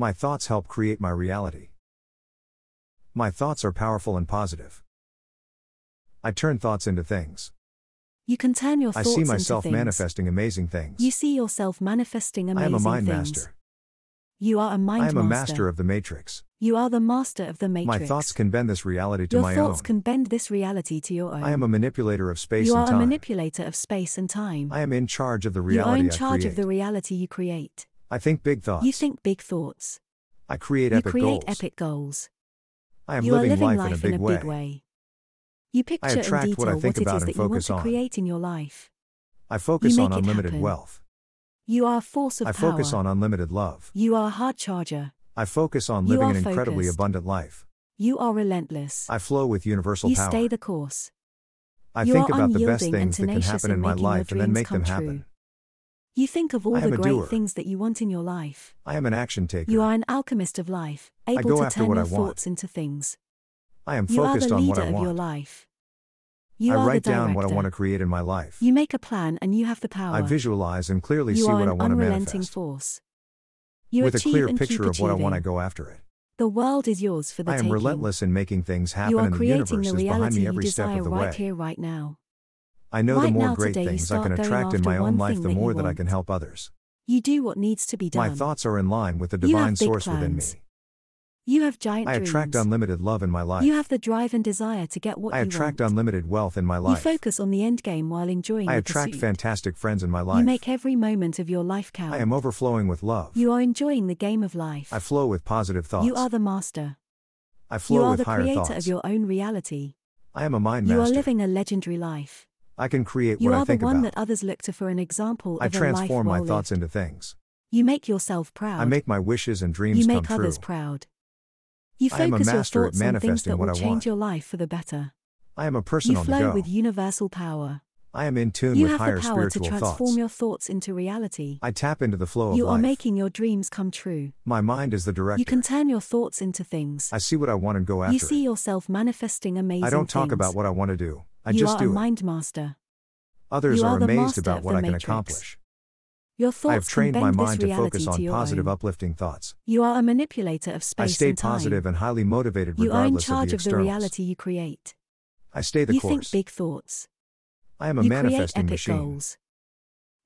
My thoughts help create my reality. My thoughts are powerful and positive. I turn thoughts into things. You can turn your thoughts into things. I see myself manifesting amazing things. You see yourself manifesting amazing things. I am a mind master. You are a mind master. I am a master of the matrix. You are the master of the matrix. My thoughts can bend this reality to my own. Your thoughts can bend this reality to your own. I am a manipulator of space and time. You are a manipulator of space and time. I am in charge of the reality I create. You are in charge of the reality you create. I think big thoughts. You think big thoughts. I create epic goals. You create epic goals. I am living life in a big way. You picture and detail what it is that you want to create in your life. I focus on unlimited wealth. You are a force of power. I focus on unlimited love. You are a hard charger. I focus on living an incredibly abundant life. You are relentless. I flow with universal power. You stay the course. I think about the best things that can happen in my life and then make them happen. You think of all the great things that you want in your life. I am an action taker. You are an alchemist of life, able to turn your thoughts into things. I am focused on what I want. You are the leader of your life. You are the director. I write down what I want to create in my life. You make a plan and you have the power. I visualize and clearly see what I want to manifest. You are an unrelenting force. You achieve and keep achieving. With a clear picture of what I want, I go after it. The world is yours for the taking. I am relentless in making things happen, and the universe is behind me every step of the way. You are creating the reality you desire right here, right now. I know the more great things I can attract in my own life, the more that I can help others. You do what needs to be done. My thoughts are in line with the divine source within me. You have giant dreams. I attract unlimited love in my life. You have the drive and desire to get what you want. I attract unlimited wealth in my life. You focus on the end game while enjoying the pursuit. I attract fantastic friends in my life. You make every moment of your life count. I am overflowing with love. You are enjoying the game of life. I flow with positive thoughts. You are the master. I flow with higher thoughts. You are the creator of your own reality. I am a mind master. You are living a legendary life. I can create what I think about. You are the one that others look to for an example of a life well lived. I transform my thoughts into things. You make yourself proud. I make my wishes and dreams come true. You make others proud. You focus your thoughts on things that will change your life for the better. I am a person on the go. You flow with universal power. I am in tune with higher spiritual thoughts. You have the power to transform your thoughts into reality. I tap into the flow of life. You are making your dreams come true. My mind is the director. You can turn your thoughts into things. I see what I want and go after it. You see yourself manifesting amazing things. I don't talk about what I want to do. I just do it. You are a mind master. Others are amazed about what I can accomplish. Your thoughts I have trained my mind to focus on positive, uplifting thoughts. You are a manipulator of space and time. I stay positive and highly motivated regardless of the externals. You are in charge of the reality you create. I stay the course. You think big thoughts. I am a manifesting machine. You create epic goals.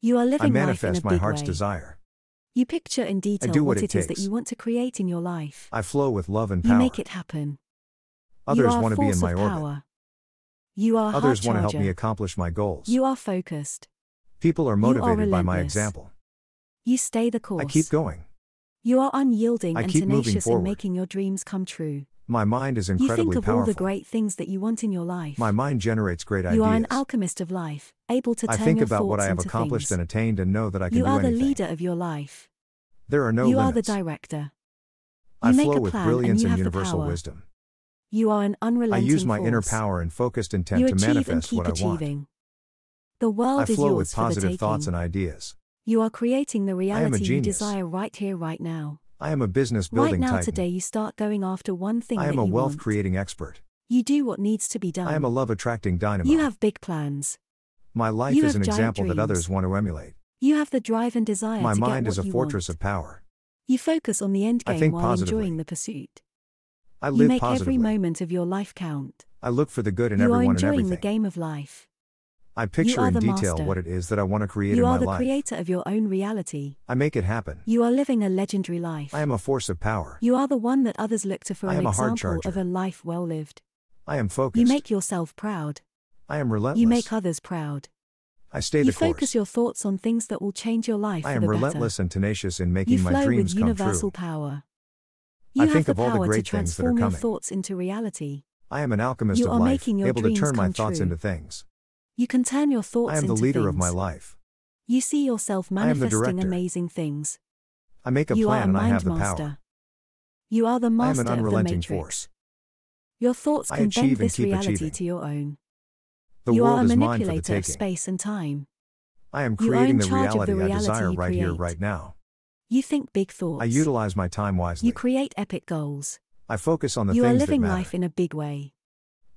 You are living life in a big way. I manifest my heart's desire. You picture in detail what it is that you want to create in your life. I flow with love and power. You make it happen. Others want to be in my orbit. You are a hard charger. Others want to help me accomplish my goals. You are focused. People are motivated by my example. You stay the course. I keep going. You are unyielding and tenacious in making your dreams come true. My mind is incredibly powerful. You think of all the great things that you want in your life. My mind generates great ideas. You are an alchemist of life, able to turn your thoughts into things. I think about what I have accomplished and attained and know that I can do anything. You are the leader of your life. There are no limits. You are the director. I flow with brilliance and universal wisdom. You are an unrelenting force. I use my inner power and focused intent to manifest what I want. The world is yours for the taking. I flow with positive thoughts and ideas. You are creating the reality you desire right here, right now. I am a business building titan. Right now, today, you start going after one thing that you want. I am a wealth creating expert. You do what needs to be done. I am a love attracting dynamo. You have big plans. My life is an example that others want to emulate. You have the drive and desire to get what you want. My mind is a fortress of power. You focus on the end game while enjoying the pursuit. I live positively. You make every moment of your life count. I look for the good in everyone and everything. You are enjoying the game of life. I picture in detail what it is that I want to create in my life. You are the creator of your own reality. I make it happen. You are living a legendary life. I am a force of power. You are the one that others look to for an example of a life well lived. I am focused. You make yourself proud. I am relentless. You make others proud. I stay the course. You focus your thoughts on things that will change your life for the better. I am relentless and tenacious in making my dreams come true. You flow with universal power. You have the power to transform your thoughts into reality. I am an alchemist of life, able to turn my thoughts into things. You can turn your thoughts into things. I am the leader of my life. You see yourself manifesting amazing things. I make a plan and I have the power. You are the master of the matrix. I am an unrelenting force. Your thoughts can bend this reality to your own. You are a manipulator of space and time. I am creating the reality I desire right here, right now. You think big thoughts. I utilize my time wisely. You create epic goals. I focus on the things that matter. You are living life in a big way.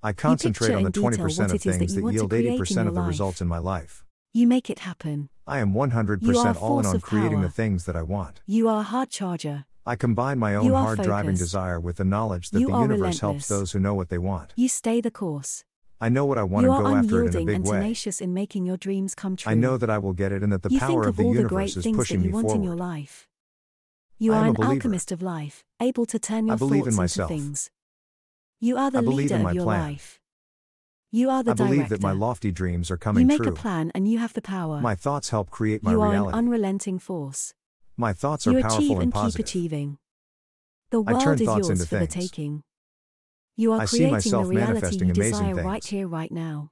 I concentrate on the 20% of things that yield 80% of the results in my life. You make it happen. I am 100% all in on creating the things that I want. You are a hard charger. I combine my own hard driving desire with the knowledge that the universe helps those who know what they want. You stay the course. I know what I want to go after it in a big way. You are unyielding and tenacious in making your dreams come true. I know that I will get it and that the power of the universe is pushing me forward. You are an alchemist of life, able to turn your thoughts into things. You are the leader of your life. You are the director. I believe that my lofty dreams are coming true. You make a plan and you have the power. My thoughts help create my reality. You are an unrelenting force. My thoughts are powerful and positive. You achieve and keep achieving. The world is yours for the taking. You are creating the reality you desire right here, right now.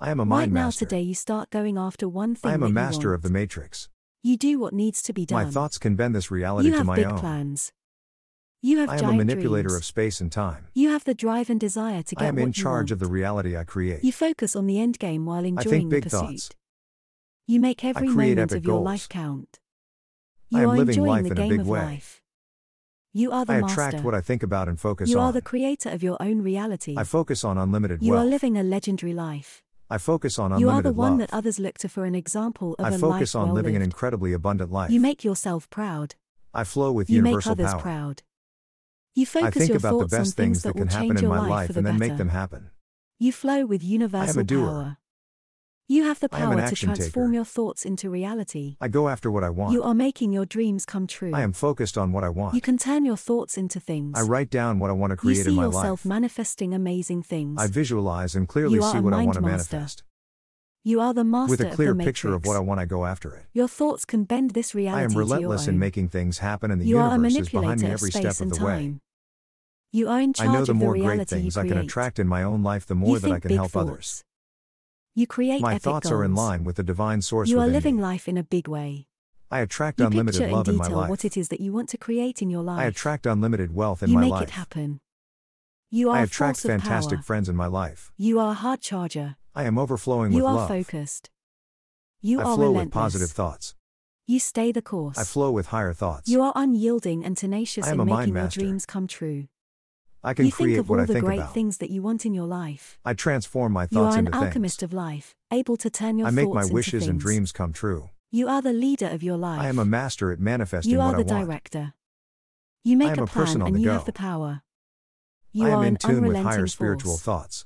I am a mind master. Right now today you start going after one thing that you want. I am a master of the matrix. You do what needs to be done. My thoughts can bend this reality to my own. You have big plans. You have giant dreams. I am a manipulator of space and time. You have the drive and desire to get what you want. I am in charge of the reality I create. You focus on the end game while enjoying the pursuit. You make every moment of your life count. You are enjoying the game of life. You are the master. I attract what I think about and focus on. You are the creator of your own reality. I focus on unlimited wealth. You are living a legendary life. I focus on unlimited love. You are the one that others look to for an example of a life well lived. I focus on living an incredibly abundant life. You make yourself proud. I flow with universal power. You make others proud. You focus your thoughts on things that will change your life for the better. I think about the best things that can happen in my life and then make them happen. You flow with universal power. You have the power to transform your thoughts into reality. I go after what I want. You are making your dreams come true. I am focused on what I want. You can turn your thoughts into things. I write down what I want to create in my life. You see yourself manifesting amazing things. I visualize and clearly see what I want to manifest. You are the master of the matrix. With a clear picture of what I want, I go after it. Your thoughts can bend this reality to your own. I am relentless in making things happen, and the universe is behind me every step of the way. You are in charge of the reality you create. I know the more great things I can attract in my own life, the more that I can help others. You create epic goals. My thoughts are in line with the divine source within me. You are living life in a big way. I attract unlimited love in my life. You picture in detail what it is that you want to create in your life. I attract unlimited wealth in my life. You make it happen. You are a force of power. I attract fantastic friends in my life. You are a hard charger. I am overflowing with love. You are focused. You are relentless. I flow with positive thoughts. You stay the course. I flow with higher thoughts. You are unyielding and tenacious in making your dreams come true. I can create what I think about. You think of all the great things that you want in your life. I transform my thoughts into things. You are an alchemist of life, able to turn your thoughts into things. I make my wishes and dreams come true. You are the leader of your life. I am a master at manifesting what I want. You are the director. You make a plan and you have the power. You are an unrelenting force. I am in tune with higher spiritual thoughts.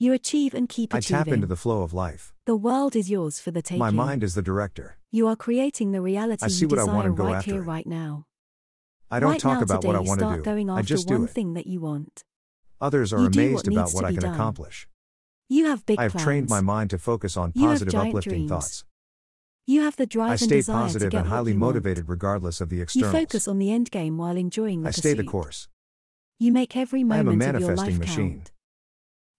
You achieve and keep achieving. I tap into the flow of life. The world is yours for the taking. My mind is the director. You are creating the reality you desire right here, right now. I don't talk about what I want to do. I just do it. Others are amazed about what I can accomplish. You have big plans. I have trained my mind to focus on positive, uplifting thoughts. You have the drive and desire to get what you want. I stay positive and highly motivated regardless of the externals. You focus on the end game while enjoying the pursuit. I stay the course. You make every moment of your life count.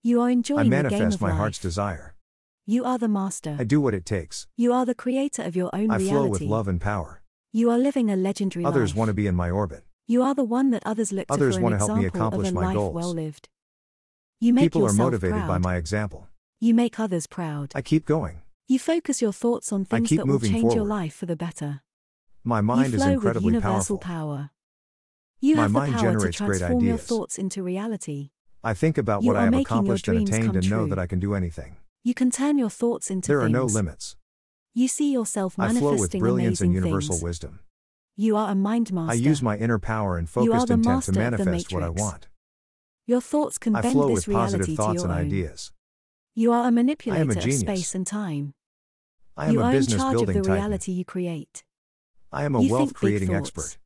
You are enjoying the game of life. I manifest my heart's desire. You are the master. I do what it takes. You are the creator of your own reality. I flow with love and power. You are living a legendary life. Others want to be in my orbit. You are the one that others look to for an example of a life well lived. You make yourself proud. People are motivated by my example. You make others proud. I keep going. You focus your thoughts on things that will change your life for the better. My mind is incredibly powerful. You have the power to transform your thoughts into reality. I think about what I have accomplished and attained and know that I can do anything. You can turn your thoughts into things. There are no limits. You see yourself manifesting amazing things. I flow with brilliance and universal wisdom. You are a mind master. I use my inner power and focused intent to manifest what I want. Your thoughts can bend this reality to your own. I flow with positive thoughts and ideas. You are a manipulator of space and time. I am a business building titan. You are in charge of the reality you create. I am a wealth creating expert.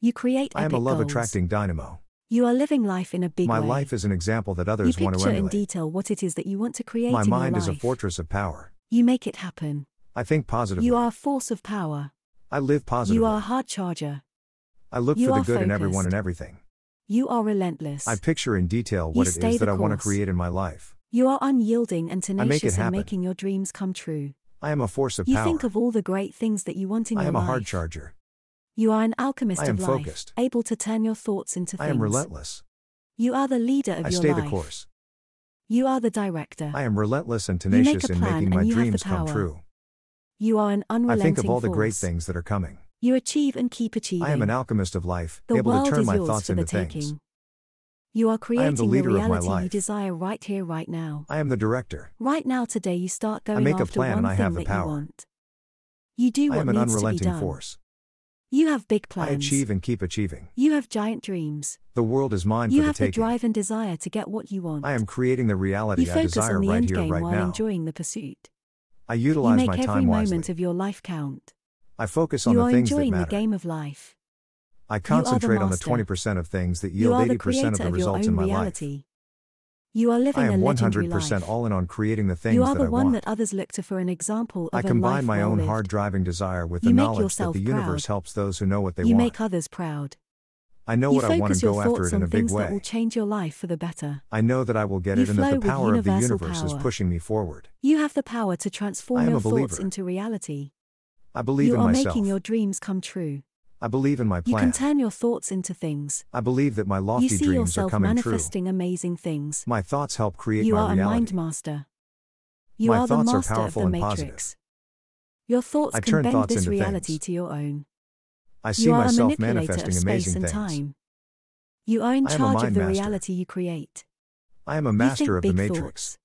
You create epic goals. I am a love attracting dynamo. You are living life in a big way. My life is an example that others want to emulate. You picture in detail what it is that you want to create in your life. My mind is a fortress of power. You make it happen. I think positively. You are a force of power. I live positively. You are a hard charger. I look for the good in everyone and everything. You are relentless. I picture in detail what it is that I want to create in my life. You are unyielding and tenacious in making your dreams come true. I am a force of power. You think of all the great things that you want in your life. I am a hard charger. You are an alchemist of life, able to turn your thoughts into things. I am relentless. You are the leader of your life. I stay the course. You are the director. I am relentless and tenacious in making my dreams come true. You are an unrelenting force. I think of all the great things that are coming. You achieve and keep achieving. I am an alchemist of life, able to turn my thoughts into things. You are creating the reality you desire right here, right now. I am the director. Right now today you start going after one thing that you want. You do what needs to be done. I am an unrelenting force. You have big plans. I achieve and keep achieving. You have giant dreams. The world is mine for the taking. You have the drive and desire to get what you want. I am creating the reality I desire right here, right now. You focus on the end game while enjoying the pursuit. I utilize my time wisely. You make every moment of your life count. I focus on the things that matter. You are enjoying the game of life. I concentrate on the 20% of things that yield 80% of the results in my life. You are living a legendary life. I am 100% all in on creating the things that I want. You are the one that others look to for an example of a life well lived. I combine my own hard-driving desire with the knowledge that the universe helps those who know what they want. You make others proud. I know what I want and go after it in a big way. You focus your thoughts on things that will change your life for the better. I know that I will get it and that the power of the universe is pushing me forward. You have the power to transform your thoughts into reality. I believe in myself. You are making your dreams come true. I believe in my plan. You can turn your thoughts into things. I believe that my lofty dreams are coming true. You see yourself manifesting amazing things. My thoughts help create my reality. You are a mind master. You are the master of the matrix. Your thoughts can bend this reality to your own. I see myself manifesting amazing things. You are in charge of the reality you create. I am a master of the matrix.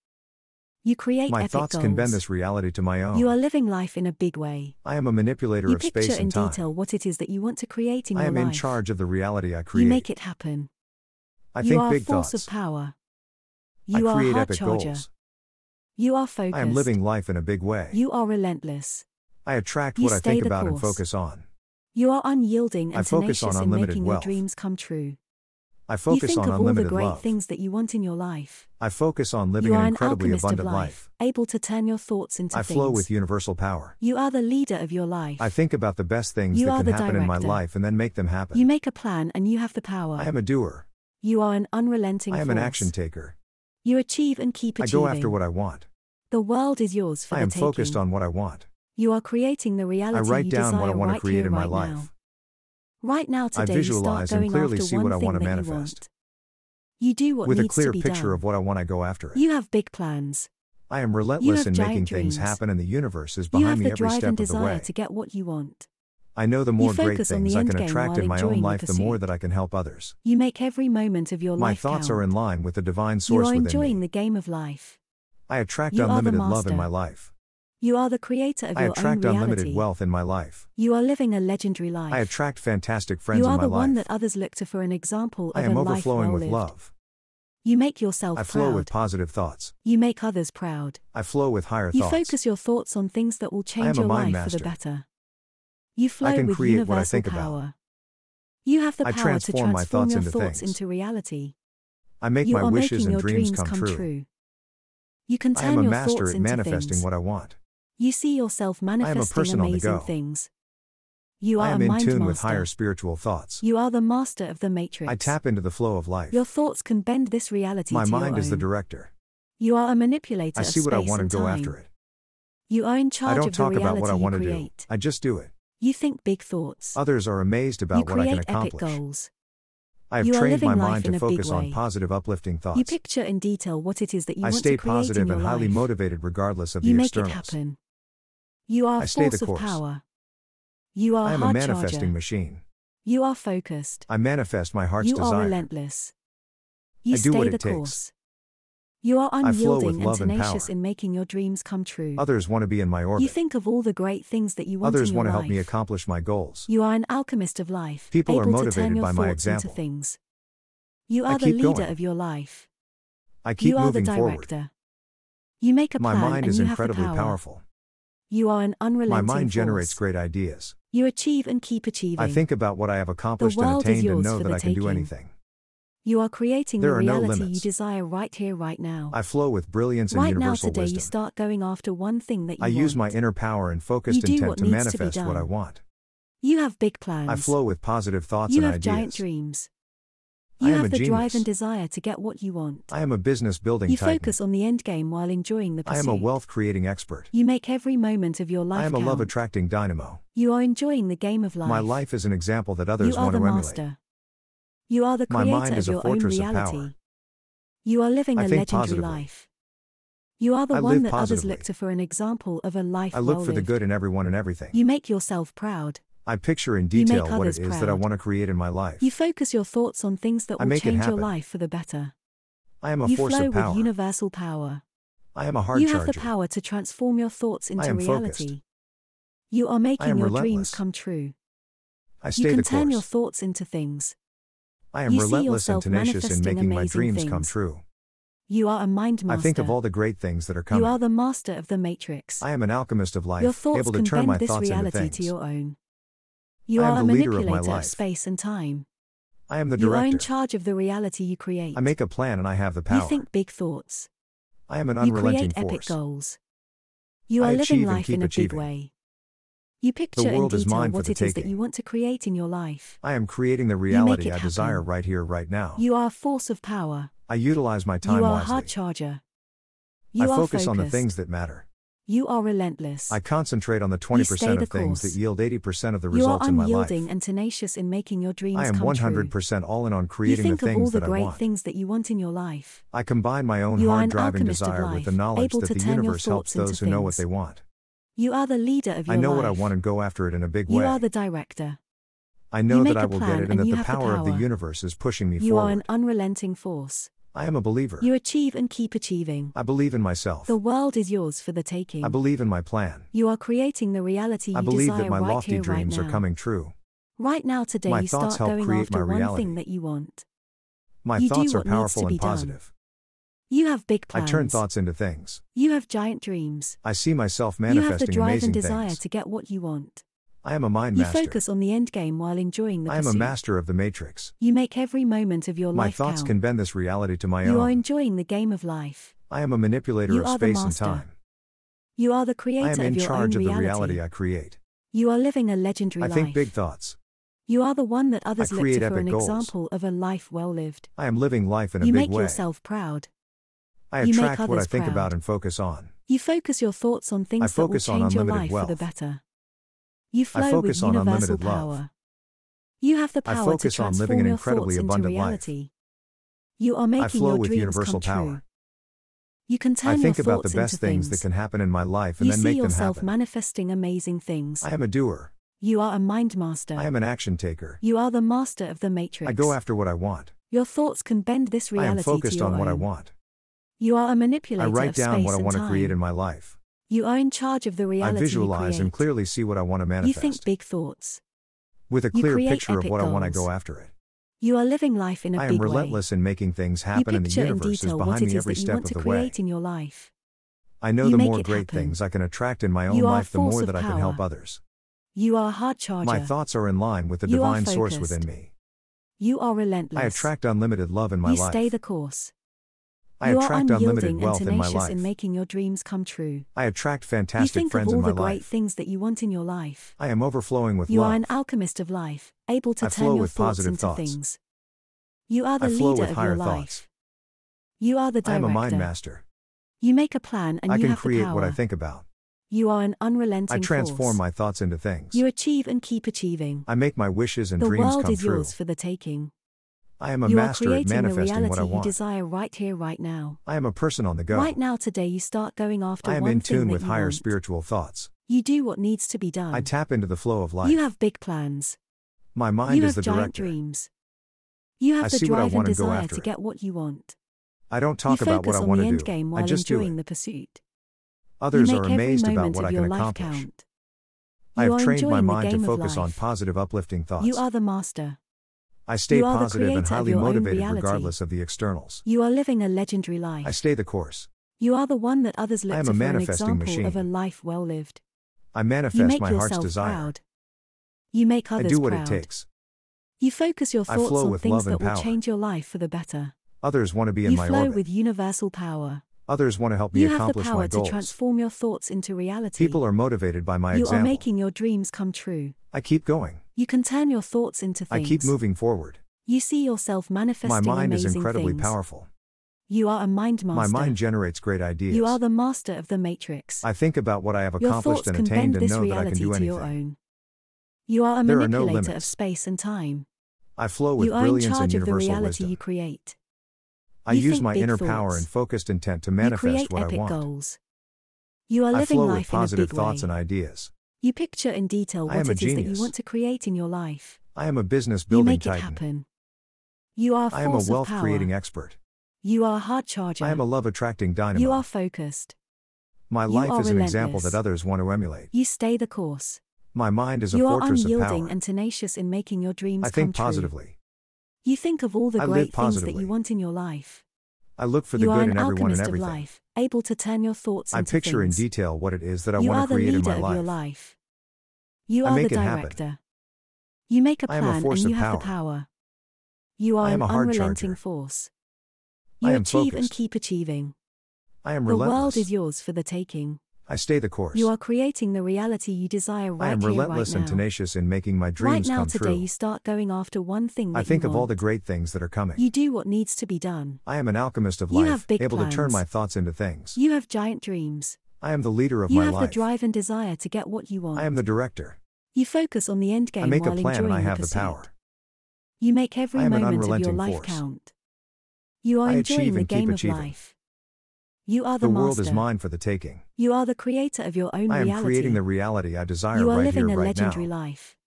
You create epic goals. My thoughts can bend this reality to my own. You are living life in a big way. I am a manipulator of space and time. You picture in detail what it is that you want to create in your life. I am in charge of the reality I create. You make it happen. I think big thoughts. You are a force of power. You are a heart charger. You are focused. I am living life in a big way. You are relentless. I attract what I think about and focus on. You are unyielding and tenacious in making your dreams come true. I focus on unlimited love. You think of all the great things that you want in your life. I focus on living an incredibly abundant life, able to turn your thoughts into things. I flow with universal power. You are the leader of your life. I think about the best things that can happen in my life and then make them happen. You make a plan and you have the power. I am a doer. You are an unrelenting force. I am an action taker. You achieve and keep achieving. I go after what I want. The world is yours for the taking. I am focused on what I want. You are creating the reality you desire right here, right now. I write down what I want to create in my life. Right now, today, you start going after one thing that you want. You do what needs to be done. With a clear picture of what I want, I go after it. You have big plans. I am relentless in making things happen, and the universe is behind me every step of the way. You have the drive and desire to get what you want. I know the more great things I can attract in my own life, the more that I can help others. You make every moment of your life count. My thoughts are in line with the divine source within me. You are enjoying the game of life. I attract unlimited love in my life. You are the creator of your own reality. I attract unlimited wealth in my life. You are living a legendary life. I attract fantastic friends in my life. You are the one that others look to for an example of a life well lived. I am overflowing with love. You make yourself proud. I flow with positive thoughts. You make others proud. I flow with higher thoughts. You focus your thoughts on things that will change your life for the better. You flow with universal power. You have the power to transform your thoughts into reality. I make my wishes and dreams come true. You can turn your thoughts into things. I am a master at manifesting what I want. You see yourself manifesting amazing things. You are a mind master. I am in tune with higher spiritual thoughts. You are the master of the matrix. I tap into the flow of life. Your thoughts can bend this reality to your own. My mind is the director. You are a manipulator of space and time. I see what I want and go after it. You are in charge of the reality you create. I don't talk about what I want to do. I just do it. You think big thoughts. Others are amazed about what I can accomplish. You create epic goals. I have trained my mind to focus on positive, uplifting thoughts. You picture in detail what it is that you want to create in your life. I stay positive and highly motivated regardless of the externals. You make it happen. You are a force of power. You are a heart charger. I am a manifesting machine. You are focused. I manifest my heart's desire. You are relentless. You stay the course. You are unyielding and tenacious in making your dreams come true. Others want to be in my orbit. You think of all the great things that you want in your life. Others want to help me accomplish my goals. You are an alchemist of life. People are motivated by my example. You are the leader of your life. I keep moving forward. You are the director. You make a plan and you have the power. My mind is incredibly powerful. You are an unrelenting force. My mind generates great ideas. You achieve and keep achieving. I think about what I have accomplished and attained and know that I can do anything. You are creating the reality you desire right here, right now. I flow with brilliance and universal wisdom. Right now, today, you start going after one thing that you want. I use my inner power and focused intent to manifest what I want. You have big plans. I flow with positive thoughts and ideas. You have giant dreams. You have the drive and desire to get what you want. I am a business building titan. You focus on the end game while enjoying the pursuit. I am a wealth creating expert. You make every moment of your life count. I am a love attracting dynamo. You are enjoying the game of life. My life is an example that others want to emulate. You are the master. You are the creator of your own reality. You are living a legendary life. You are the one that others look to for an example of a life well lived. I look for the good in everyone and everything. You make yourself proud. I picture in detail what it is that I want to create in my life. You focus your thoughts on things that will change your life for the better. I am a force of power. You flow with universal power. I am a heart charger. You have the power to transform your thoughts into reality. You are making your dreams come true. I stay the course. You can turn your thoughts into things. I am relentless and tenacious in making my dreams come true. You are a mind master. I think of all the great things that are coming. You are the master of the matrix. I am an alchemist of life, able to turn my thoughts into things. To your own. You are a manipulator of space and time. I am the director. You are in charge of the reality you create. I make a plan and I have the power. You think big thoughts. I am an unrelenting force. You create epic goals. You are living life in a big way. You picture in detail what it is that you want to create in your life. I am creating the reality I desire right here, right now. You are a force of power. I utilize my time wisely. You are a hard charger. You are focused on the things that matter. You are relentless. I concentrate on the 20% of things that yield 80% of the results in my life. You are unyielding and tenacious in making your dreams come true. I am 100% all in on creating the things that I want. You think of all the great things that you want in your life. I combine my own hard-driving desire with the knowledge that the universe helps those who know what they want. You are the leader of your life. I know what I want and go after it in a big way. You are the director. I know that I will get it and that the power of the universe is pushing me forward. You are an unrelenting force. I am a believer. You achieve and keep achieving. I believe in myself. The world is yours for the taking. I believe in my plan. You are creating the reality you desire right here, right now. I believe that my lofty dreams are coming true. Right now, today, you start going after one thing that you want. My thoughts are powerful and positive. You have big plans. I turn thoughts into things. You have giant dreams. I see myself manifesting amazing things. You have the drive and desire to get what you want. I am a mind master. You focus on the end game while enjoying the pursuit. I am a master of the matrix. You make every moment of your life count. My thoughts can bend this reality to my own. You are enjoying the game of life. I am a manipulator of space and time. You are the creator of your own reality. I am in charge of the reality I create. You are living a legendary life. I think big thoughts. You are the one that others look to for an example of a life well lived. I am living life in a big way. You make yourself proud. I attract what I think about and focus on. You focus your thoughts on things that will change your life for the better. You flow with universal power. You have the power to transform your thoughts into reality. You are making your dreams come true. You can turn your thoughts into things. I think about the best things that can happen in my life and then make them happen. You see yourself manifesting amazing things. I am a doer. You are a mind master. I am an action taker. You are the master of the matrix. I go after what I want. Your thoughts can bend this reality to your own. I am focused on what I want. You are a manipulator of space and time. I write down what I want to create in my life. You are in charge of the reality you create. I visualize and clearly see what I want to manifest. You think big thoughts. With a clear picture of what I want, I go after it. You are living life in a big way. I am relentless in making things happen, and the universe is behind me every step of the way. I know the more great things I can attract in my own life, the more that I can help others. You are a hard charger. My thoughts are in line with the divine source within me. You are relentless. I attract unlimited love in my life. You stay the course. I attract unlimited wealth in my life. You are unyielding and tenacious in making your dreams come true. I attract fantastic friends in my life. You think of all the great things that you want in your life. I am overflowing with love. You are an alchemist of life, able to turn your thoughts into things. You are the leader of your life. You are the director. I am a mind master. You make a plan and you have the power. I can create what I think about. You are an unrelenting force. I transform my thoughts into things. You achieve and keep achieving. I make my wishes and dreams come true. The world is yours for the taking. I am a master at manifesting what I want. You desire right here, right now. I am a person on the go. Right now, today, you start going after one thing that you want. I am in tune with higher spiritual thoughts. You do what needs to be done. I tap into the flow of life. You have big plans. My mind is the director. You have giant dreams. You have the drive and desire to get what you want. I don't talk about what I want to do. You focus on the end game while enjoying the pursuit. Others are amazed about what I can accomplish. I have trained my mind to focus on positive, uplifting thoughts. You are the master. I stay positive and highly motivated regardless of the externals. You are living a legendary life. I stay the course. You are the one that others look to for an example of a life well lived. I manifest my heart's desire. You make others proud. I do what it takes. You focus your thoughts on things that will change your life for the better. Others want to be in my orbit. You flow with universal power. Others want to help me accomplish my goals. You have the power to transform your thoughts into reality. People are motivated by my example. You are making your dreams come true. I keep going. You can turn your thoughts into things. I keep moving forward. You see yourself manifesting amazing things. My mind is incredibly powerful. You are a mind master. My mind generates great ideas. You are the master of the matrix. I think about what I have accomplished and attained and know that I can do anything. You are a manipulator of space and time. I flow with brilliance and universal wisdom. I use my inner power and focused intent to manifest what I want. You are living life in a big way. I flow with positive thoughts and ideas. You picture in detail what it is that you want to create in your life. I am a business building titan. You make it happen. You are a force of power. I am a wealth creating expert. You are a hard charger. I am a love attracting dynamo. You are focused. My life is an example that others want to emulate. You stay the course. My mind is a fortress of power. You are unyielding and tenacious in making your dreams come true. I think positively. You think of all the great things that you want in your life. I look for the good in everyone and everything. You are an alchemist of life, able to turn your thoughts into things. I picture in detail what it is that I want to create in my life. You are the leader of your life. You are the director. You make a plan and you have the power. You are an unrelenting force. You achieve and keep achieving. I am relentless. The world is yours for the taking. I stay the course. You are creating the reality you desire right here, right now. I am relentless and tenacious in making my dreams come true. Right now today you start going after one thing that you want. I think of all the great things that are coming. You do what needs to be done. I am an alchemist of life, able to turn my thoughts into things. You have giant dreams. I am the leader of my life. You have the drive and desire to get what you want. I am the director. You focus on the end game while enjoying the pursuit. I make a plan and I have the power. You make every moment of your life count. You are enjoying the game of life. You are the master. The world is mine for the taking. You are the creator of your own reality. I am creating the reality I desire right here, right now. You are living a legendary life.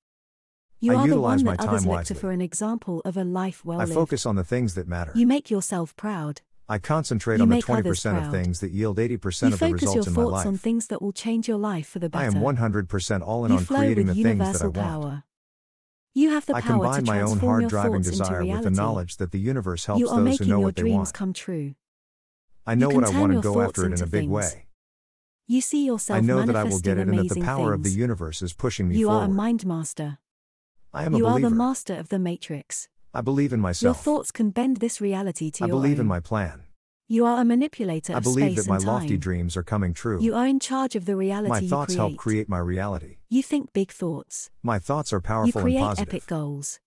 You are the one that others look to for an example of a life well lived. I focus on the things that matter. You make yourself proud. I concentrate on the 20% of things that yield 80% of the results in my life. You focus your thoughts on things that will change your life for the better. I am 100% all in on creating the things that I want. You have the power to transform your thoughts into reality. I combine my own hard-driving desire with the knowledge that the universe helps those who know what they want. You are making your dreams come true. I know what I want and go after it in a big way. You see yourself manifesting amazing things. I know that I will get it and that the power of the universe is pushing me forward. You are a mind master. I am a believer. You are the master of the matrix. I believe in myself. Your thoughts can bend this reality to your own. I believe in my plan. You are a manipulator of space and time. I believe that my lofty dreams are coming true. You are in charge of the reality you create. My thoughts help create my reality. You think big thoughts. My thoughts are powerful and positive. You create epic goals.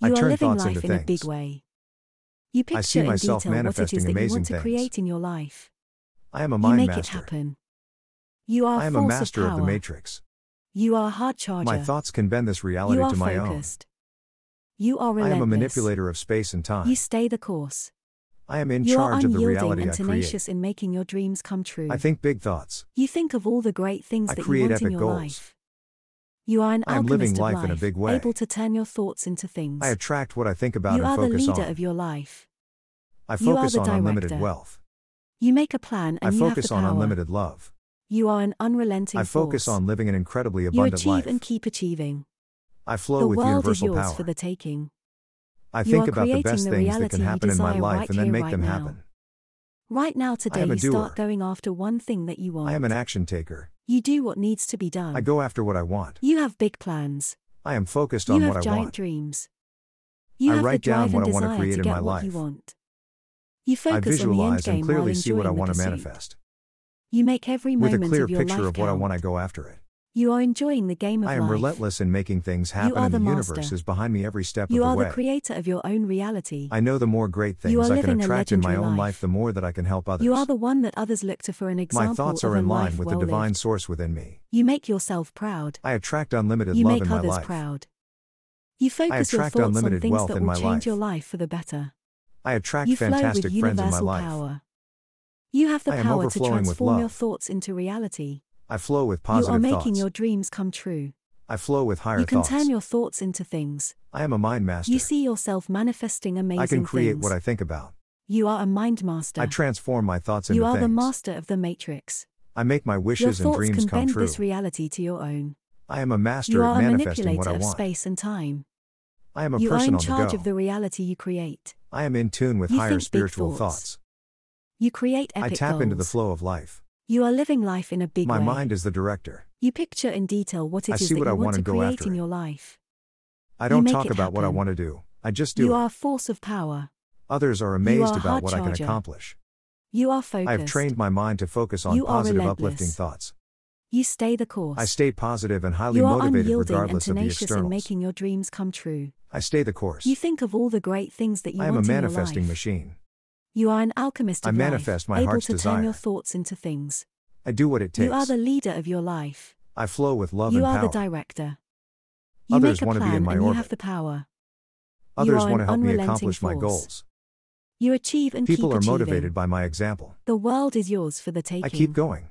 You are living life in a big way. You picture in detail what it is that you want to create in your life. I am a mind master. You make it happen. You are a force of power. I am a master of the matrix. You are a hard charger. My thoughts can bend this reality to my own. You are focused. You are relentless. I am a manipulator of space and time. You stay the course. I am in charge of the reality I create. You are unyielding and tenacious in making your dreams come true. I think big thoughts. You think of all the great things that you want in your life. You are an alchemist of life, in a big way. Able to turn your thoughts into things. I attract what I think about and focus on. You are the leader of your life. I focus on unlimited wealth. You make a plan and you have the power. I focus on unlimited love. You are an unrelenting force. I focus on living an incredibly abundant life. You achieve and keep achieving. I flow with universal power. The world is yours for the taking. I think about the best things that can happen in my life and then make them happen. Right now today you start going after one thing that you want. I am an action taker. You do what needs to be done. I go after what I want. You have big plans. I am focused on what I want. You have giant dreams. I write down what I want to create in my life. You focus on the end game while enjoying the pursuit. I visualize and clearly see what I want to manifest. You make every moment of your life count. With a clear picture of what I want, I go after it. You are enjoying the game of life. I am relentless in making things happen and the universe is behind me every step of the way. You are the creator of your own reality. I know the more great things I can attract in my own life, the more that I can help others. You are the one that others look to for an example of a life well lived. My thoughts are in line with the divine source within me. You make yourself proud. I attract unlimited love in my life. You make others proud. You focus your thoughts on things that will change your life for the better. I attract fantastic friends in my life. You have the power to transform your thoughts into reality. I flow with positive thoughts. You are making your dreams come true. I flow with higher thoughts. You can turn your thoughts into things. I am a mind master. You see yourself manifesting amazing things. I can create what I think about. You are a mind master. I transform my thoughts into things. You are the master of the matrix. I make my wishes and dreams come true. Your thoughts can bend this reality to your own. I am a master of manifesting what I want. You are a manipulator of space and time. I am a person on the go. You are in charge of the reality you create. I am in tune with higher spiritual thoughts. You create epic goals. I tap into the flow of life. You are living life in a big way. My mind is the director. You picture in detail what it is that you want to create in your life. I don't talk about what I want to do. I just do it. You are a force of power. Others are amazed about what I can accomplish. You are focused. I have trained my mind to focus on positive, uplifting thoughts. You stay the course. I stay positive and highly motivated regardless of the externals. You are unyielding and tenacious in making your dreams come true. I stay the course. You think of all the great things that you want in your life. I am a manifesting machine. You are an alchemist of life, able to turn your thoughts into things. I do what it takes. You are the leader of your life. I flow with love and power. You are the director. You make a plan and you have the power. Others want to help me accomplish my goals. You achieve and keep achieving. People are motivated by my example. The world is yours for the taking. I keep going.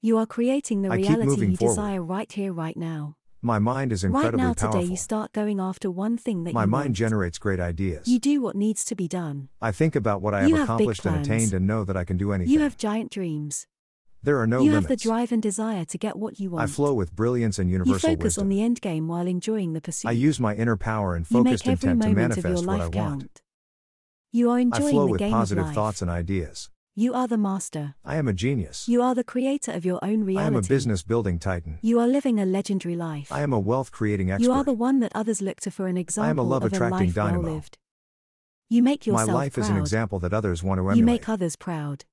You are creating the reality you desire right here, right now. My mind is incredibly powerful. Right now today you start going after one thing that you want. My mind generates great ideas. You do what needs to be done. I think about what I have accomplished and attained and know that I can do anything. You have giant dreams. There are no limits. You have the drive and desire to get what you want. I flow with brilliance and universal wisdom. You focus on the end game while enjoying the pursuit. I use my inner power and focused intent to manifest what I want. You are enjoying the game of life. I flow with positive thoughts and ideas. You are the master. I am a genius. You are the creator of your own reality. I am a business-building titan. You are living a legendary life. I am a wealth-creating expert. You are the one that others look to for an example. I am a love-attracting dynamo. Well-lived. You make yourself proud. My life is an example that others want to emulate. You make others proud.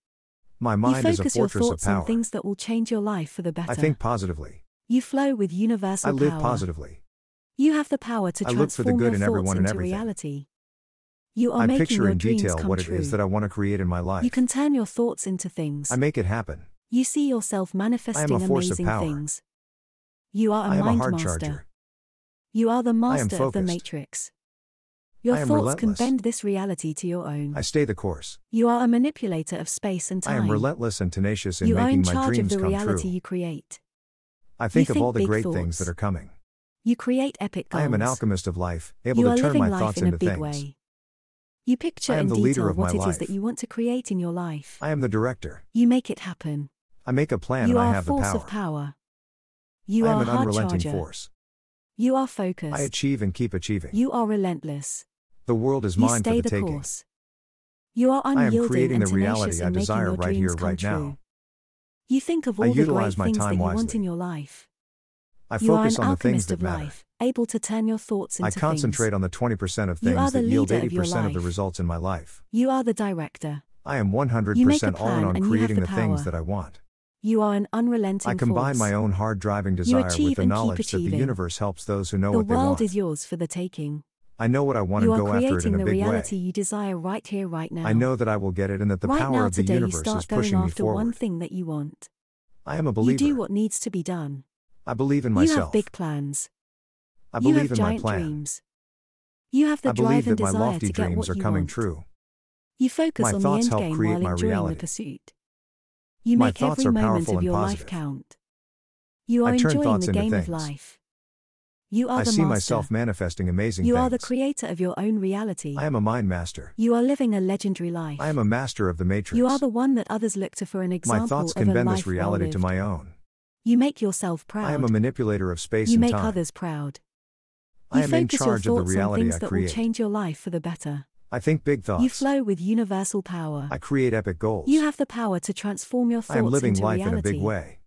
My mind is a fortress of power. You focus your thoughts on things that will change your life for the better. I think positively. You flow with universal power. I live positively. You have the power to transform your thoughts into reality. You are making your dreams come true. I picture in detail what it is that I want to create in my life. You can turn your thoughts into things. I make it happen. You see yourself manifesting amazing things. You are a mind master. You are the master of the matrix. Your thoughts can bend this reality to your own. I stay the course. You are a manipulator of space and time. I am relentless and tenacious in making my dreams come true. You are in charge of the reality you create. I think of all the great things that are coming. You create epic goals. I am an alchemist of life, able to turn my thoughts into things. You picture in detail what it is that you want to create in your life. I am the director. You make it happen. I make a plan and I have the power. You are a force of power. You are a hard charger. You are focused. I achieve and keep achieving. You are relentless. The world is mine for the taking. You are unyielding and tenacious in making your dreams come true. You think of all the great things that you want in your life. I focus on the things that matter. Able to turn your thoughts into things. I concentrate on the 20% of things that yield 80% of the results in my life. You are the director. I am 100% all in on creating the things that I want. You are an unrelenting force. I combine my own hard driving desire with the knowledge that the universe helps those who know what they want. The world is yours for the taking. I know what I want and go after it in a big way. You are creating the reality you desire right here, right now. I know that I will get it and that the power of the universe is pushing me forward. Right now, today, you start going after one thing that you want. I am a believer. You do what needs to be done. I believe in myself. You have big plans. I believe in my plans. You have the drive and desire to get what you want. You focus on the end game while enjoying the pursuit. You make every moment of your life count. You are enjoying the game of life. You are the master. I see myself manifesting amazing things. You are the creator of your own reality. I am a mind master. You are living a legendary life. I am a master of the matrix. You are the one that others look to for an example of a life well lived. My thoughts can bend this reality to my own. You make yourself proud. I am a manipulator of space and time. You make others proud. You focus your thoughts on things that will change your life for the better. I think big thoughts. You flow with universal power. I create epic goals. You have the power to transform your thoughts into reality. I am living life in a big way.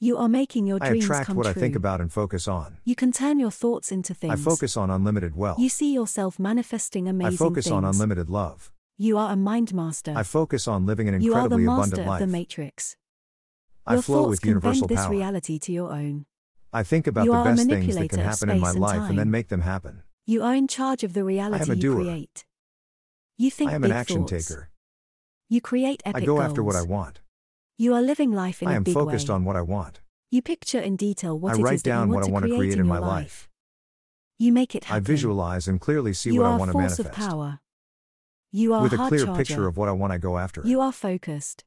You are making your dreams come true. I attract what I think about and focus on. You can turn your thoughts into things. I focus on unlimited wealth. You see yourself manifesting amazing things. I focus on unlimited love. You are a mind master. I focus on living an incredibly abundant life. You are the master of the matrix. I flow with universal power. Your thoughts can bend this reality to your own. I think about the best things that can happen in my life and then make them happen. You are in charge of the reality you create. You think big thoughts. I am an action taker. You create epic goals. I go after what I want. You are living life in a big way. I am focused on what I want. You picture in detail what it is that you want to create in my life. You make it happen. I visualize and clearly see what I want to manifest. You are a force of power. You are a hard charger. With a clear picture of what I want, I go after it. You are focused.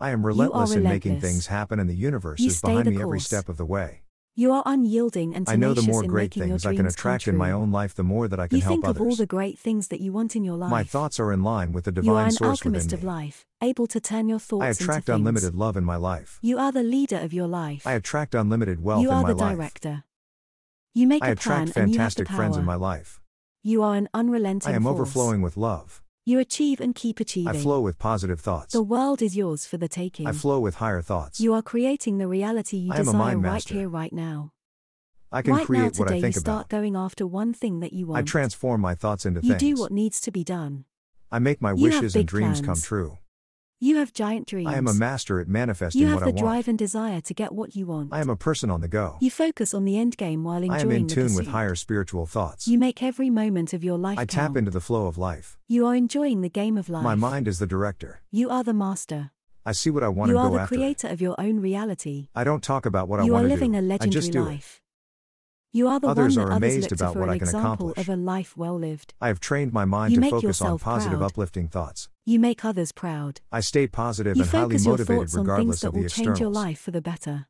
I am relentless in making things happen, and the universe is behind me every step of the way. You are unyielding and tenacious in making your dreams come true. I know the more great things I can attract in my own life, the more that I can help others. You think of all the great things that you want in your life. My thoughts are in line with the divine source within me. You are an alchemist of life, able to turn your thoughts into things. I attract unlimited love in my life. You are the leader of your life. I attract unlimited wealth in my life. You are the director. You make a plan and you have the power. I attract fantastic friends in my life. You are an unrelenting force. I am overflowing with love. You achieve and keep achieving. I flow with positive thoughts. The world is yours for the taking. I flow with higher thoughts. You are creating the reality you desire right here, right now. I can create what I think about. Right now, today, you start going after one thing that you want. I transform my thoughts into things. You do what needs to be done. I make my wishes and dreams come true. You have giant dreams. I am a master at manifesting what I want. You have the drive and desire to get what you want. I am a person on the go. You focus on the end game while enjoying the pursuit. I am in tune with higher spiritual thoughts. You make every moment of your life count. I tap into the flow of life. You are enjoying the game of life. My mind is the director. You are the master. I see what I want and go after it. You are the creator of your own reality. I don't talk about what I want to do. You are living a legendary life. You are the one that others look to for an example of a life well lived. I have trained my mind to focus on positive, uplifting thoughts. You make others proud. I stay positive and highly motivated regardless of the externals. You focus your thoughts on things that will change your life for the better.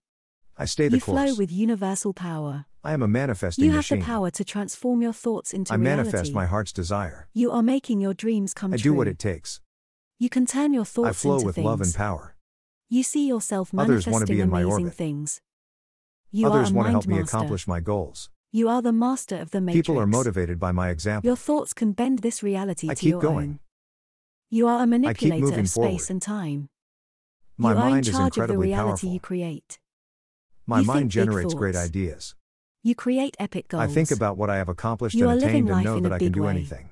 I stay the course. You flow with universal power. I am a manifesting machine. You have the power to transform your thoughts into reality. I manifest my heart's desire. You are making your dreams come true. I do what it takes. You can turn your thoughts into things. I flow with love and power. You see yourself manifesting amazing things. Others want to help me accomplish my goals. You are the master of the matrix. People are motivated by my example. Your thoughts can bend this reality to your own. You are a manipulator of space and time. My mind is incredibly powerful. You create. My mind generates great ideas. You create epic goals. I think about what I have accomplished and attained and know that I can do anything.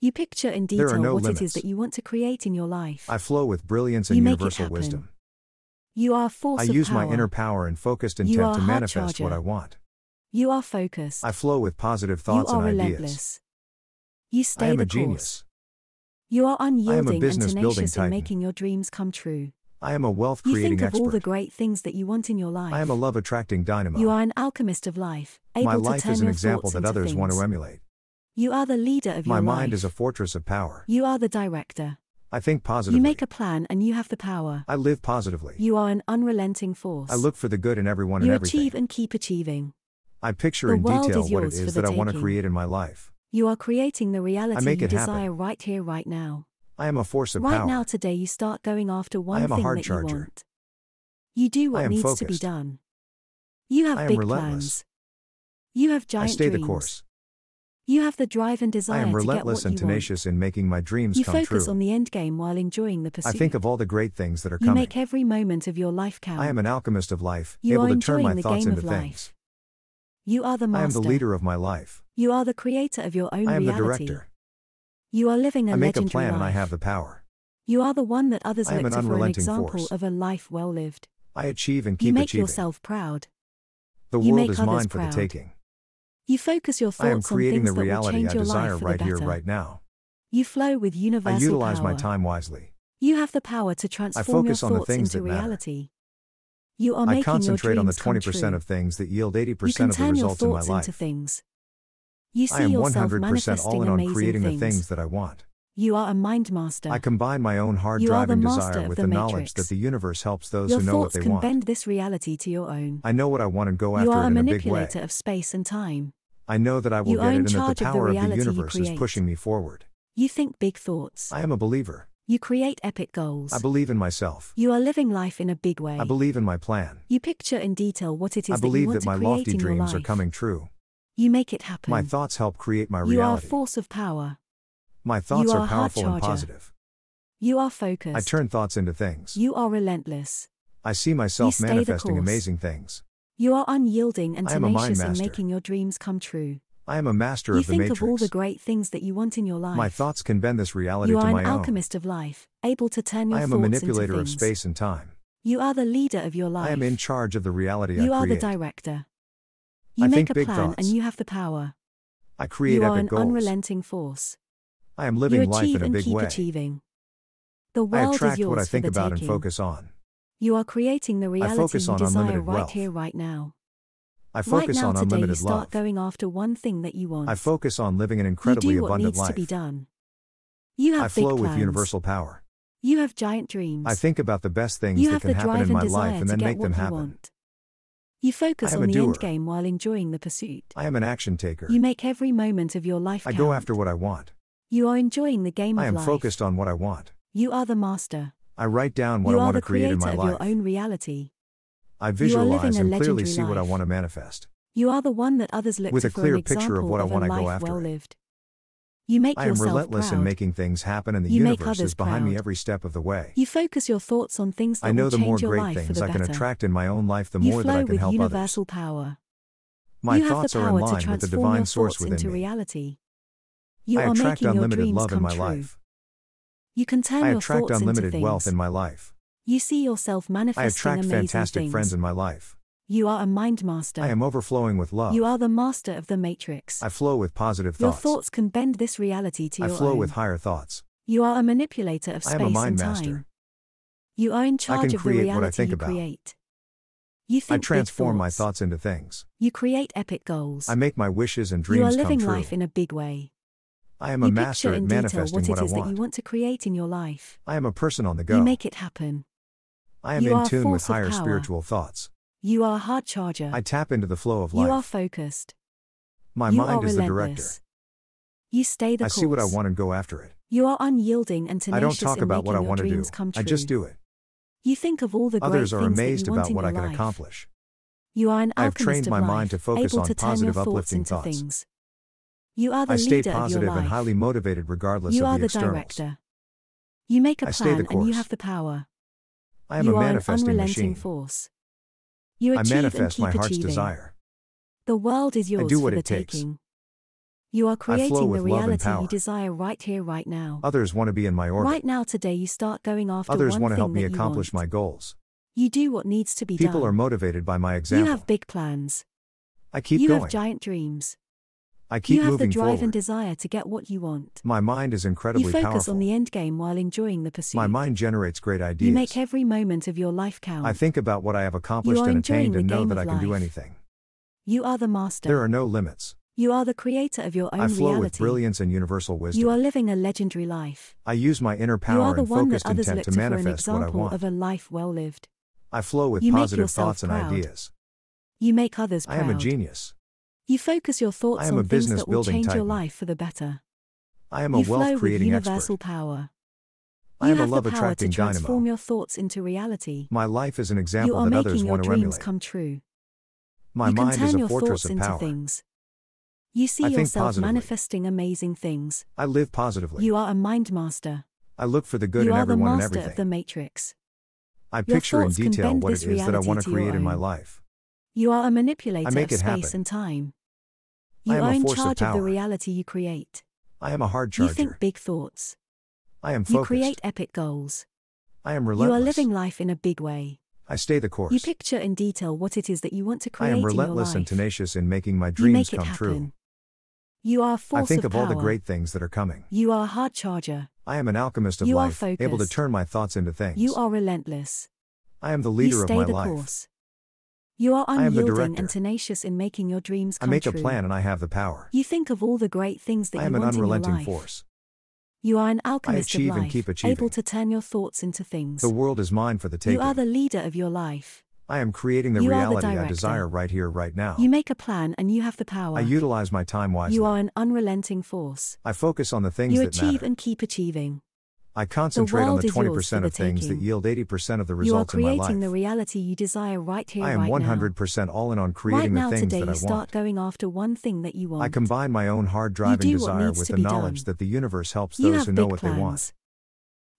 You picture in detail what it is that you want to create in your life. I flow with brilliance and universal wisdom. You are a force of power. I use my inner power and focused intent to manifest what I want. You are focused. I flow with positive thoughts and ideas. You are relentless. You stay the course. I am a genius. You are unyielding and tenacious in making your dreams come true. I am a wealth creating expert. You think of all the great things that you want in your life. I am a love attracting dynamo. You are an alchemist of life, able to turn your thoughts into things. My life is an example that others want to emulate. You are the leader of your life. My mind is a fortress of power. You are the director. I think positively. You make a plan and you have the power. I live positively. You are an unrelenting force. I look for the good in everyone and everything. You achieve and keep achieving. I picture in detail what it is that I want to create in my life. You are creating the reality you desire right here, right now. I am a force of power. Right now, today, you start going after one thing that you want. You do what needs to be done. You have big plans. You have giant dreams. I stay the course. You have the drive and desire to get what you want. I am relentless and tenacious in making my dreams come true. You focus on the end game while enjoying the pursuit. I think of all the great things that are coming. You make every moment of your life count. I am an alchemist of life, able to turn my thoughts into things. You are the master. I am the leader of my life. You are the creator of your own reality. I am the director. You are living a legendary life. I make a plan and I have the power. You are the one that others look to for an example of a life well lived. I achieve and keep achieving. You make yourself proud. The world is mine for the taking. You focus your thoughts on things that will change your life for the better. I am creating the reality I desire right here, right now. You flow with universal power. I utilize my time wisely. You have the power to transform your thoughts into reality. You are making your dreams come true. I concentrate on the 20% of things that yield 80% of the results in my life. You see yourself manifesting amazing things that I want. You are a mind master. I combine my own hard driving desire with the knowledge that the universe helps those who know what they want. Your thoughts can bend this reality to your own. I know what I want and go after it in a big way. You are a manipulator of space and time. I know that I will get it and that the power of the universe is pushing me forward. You think big thoughts. I am a believer. You create epic goals. I believe in myself. You are living life in a big way. I believe in my plan. You picture in detail what it is that you want to create in your life. I believe that my lofty dreams are coming true. You make it happen. My thoughts help create my reality. You are a force of power. My thoughts are powerful and positive. You are focused. I turn thoughts into things. You are relentless. I see myself manifesting amazing things. You are unyielding and tenacious in making your dreams come true. I am a master of the matrix. You think of all the great things that you want in your life. My thoughts can bend this reality to my own. You are an alchemist of life, able to turn your thoughts into things. I am a manipulator of space and time. You are the leader of your life. I am in charge of the reality I create. You are the director. You make a plan and you have the power. I create epic goals. You are an unrelenting force. I am living life in a big way. You achieve and keep achieving. The world is yours for the taking. I attract what I think about and focus on. You are creating the reality you desire right here, right now. I focus on unlimited love. Right now, today, you start going after one thing that you want. I focus on living an incredibly abundant life. You do what needs to be done. You have big plans. I flow with universal power. You have giant dreams. I think about the best things that can happen in my life and then make them happen. You focus on the end game while enjoying the pursuit. I am an action taker. You make every moment of your life count. I go after what I want. You are enjoying the game of life. I am focused on what I want. You are the master. I write down what I want to create in my life. You are the creator of your own reality. I visualize and clearly see what I want to manifest. You are the one that others look to for an example of a life well lived. You make yourself proud. I am relentless in making things happen and the universe is behind me every step of the way. You focus your thoughts on things that will change your life for the better. I know the more great things I can attract in my own life, the more that I can help others. You flow with universal power. My thoughts are in line with the divine source within me. I attract unlimited love in my life. You can turn your thoughts into things. I attract unlimited wealth in my life. You see yourself manifesting amazing things. I attract fantastic friends in my life. You are a mind master. I am overflowing with love. You are the master of the matrix. I flow with positive thoughts. Your thoughts can bend this reality to your own. I flow with higher thoughts. You are a manipulator of space and time. I am a mind master. You are in charge of the reality you create. You think big thoughts. I transform my thoughts into things. You create epic goals. I make my wishes and dreams come true. You are living life in a big way. I am a master at manifesting what I want. You picture in detail what it is that you want to create in your life. I am a person on the go. You make it happen. I am in tune with higher spiritual thoughts. You are a hard charger. I tap into the flow of life. You are focused. My mind is the director. You stay the course. I see what I want and go after it. You are unyielding and tenacious in making your dreams come true. I don't talk about what I want to do. I just do it. You think of all the great things that you want in your life. Others are amazed about what I can accomplish. You are an alchemist of life, able to turn your thoughts into things. I've trained my mind to focus on positive, uplifting thoughts. You are the leader of your life. I stay positive and highly motivated regardless of the externals. You are the director. You make a plan and you have the power. I am a manifesting machine. You achieve and keep achieving. The world is yours for the taking. You are creating the reality you desire right here, right now. Others want to be in my orbit. Right now, today, you start going after one thing that you want. Others want to help me accomplish my goals. You do what needs to be done. People are motivated by my example. You have big plans. I keep going. You have giant dreams. I keep moving forward. You have the drive and desire to get what you want. My mind is incredibly powerful. You focus on the end game while enjoying the pursuit. My mind generates great ideas. You make every moment of your life count. I think about what I have accomplished and attained and know that I can do anything. You are the master. There are no limits. You are the creator of your own reality. I flow with brilliance and universal wisdom. You are living a legendary life. I use my inner power and focused intent to manifest what I want. You are the one that others look to for an example of a life well lived. I flow with positive thoughts and ideas. You make others proud. I am a genius. You focus your thoughts on things that will change your life for the better. I am a wealth creating expert. You flow with universal power. I am a love attracting dynamo. You have the power to transform your thoughts into reality. My life is an example that others want to emulate. You are making your dreams come true. My mind is a fortress of power. You see yourself manifesting amazing things. I live positively. You are a mind master. I look for the good in everyone and everything. You are the master of the matrix. I picture in detail what it is that I want to create in my life. You are a manipulator of space and time. You are in charge of the reality you create. I am a hard charger. You think big thoughts. I am focused. You create epic goals. I am relentless. You are living life in a big way. I stay the course. You picture in detail what it is that you want to create in your life. I am relentless and tenacious in making my dreams come true. You are a force of power. I think of all the great things that are coming. You are a hard charger. I am an alchemist of life, able to turn my thoughts into things. You are relentless. I am the leader of my life. You are unyielding and tenacious in making your dreams come true. I make a plan and I have the power. You think of all the great things that you want in your life. I am an unrelenting force. You are an alchemist of life, I achieve and keep achieving. Able to turn your thoughts into things. The world is mine for the taking. You are the leader of your life. I am creating the reality I desire right here, right now. You make a plan and you have the power. I utilize my time wisely. You are an unrelenting force. I focus on the things that matter. You achieve and keep achieving. I concentrate on the 20% of things that yield 80% of the results in my life. You are creating the reality you desire right here, right now. I am 100% all in on creating the things that I want. Right now, today, you start going after one thing that you want. I combine my own hard driving desire with the knowledge that the universe helps those who know what they want.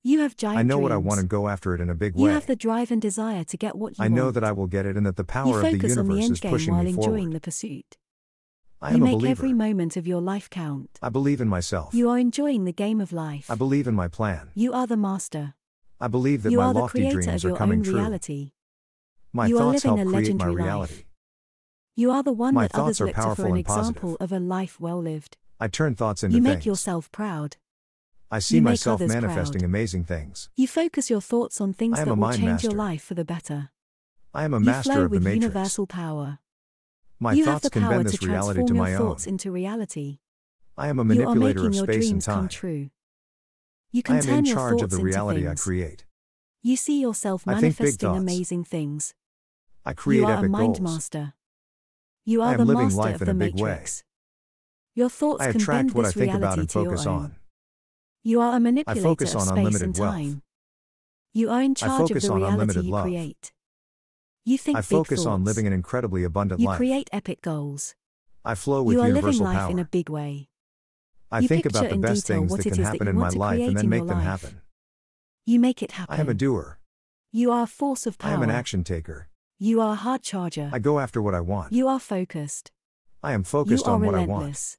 You have giant dreams. I know what I want and go after it in a big way. You have the drive and desire to get what you want. I know that I will get it and that the power of the universe is pushing me forward. You focus on the end game while enjoying the pursuit. I am a believer. You make every moment of your life count. I believe in myself. You are enjoying the game of life. I believe in my plan. You are the master. I believe that my lofty dreams are coming true. My thoughts help create my reality. You are the one that others look to for an example of a life well lived. I turn thoughts into things. You make yourself proud. I see myself manifesting amazing things. You focus your thoughts on things that will change your life for the better. I am a master of the matrix. You flow with universal power. My thoughts can bend this reality to my own. I am a manipulator of space and time. I am in charge of the reality I create. You see yourself manifesting amazing things. I create epic goals. You are a mind master. You are the master of the matrix. Your thoughts can bend this reality to your own. You are a manipulator of space and time. You are in charge of the reality you create. You think big thoughts. I focus on living an incredibly abundant life. You create epic goals. I flow with universal power. You are living life in a big way. I think about the best things that can happen in my life and then make them happen. You make it happen. I am a doer. You are a force of power. I am an action taker. You are a hard charger. I go after what I want. You are focused. I am focused on what I want.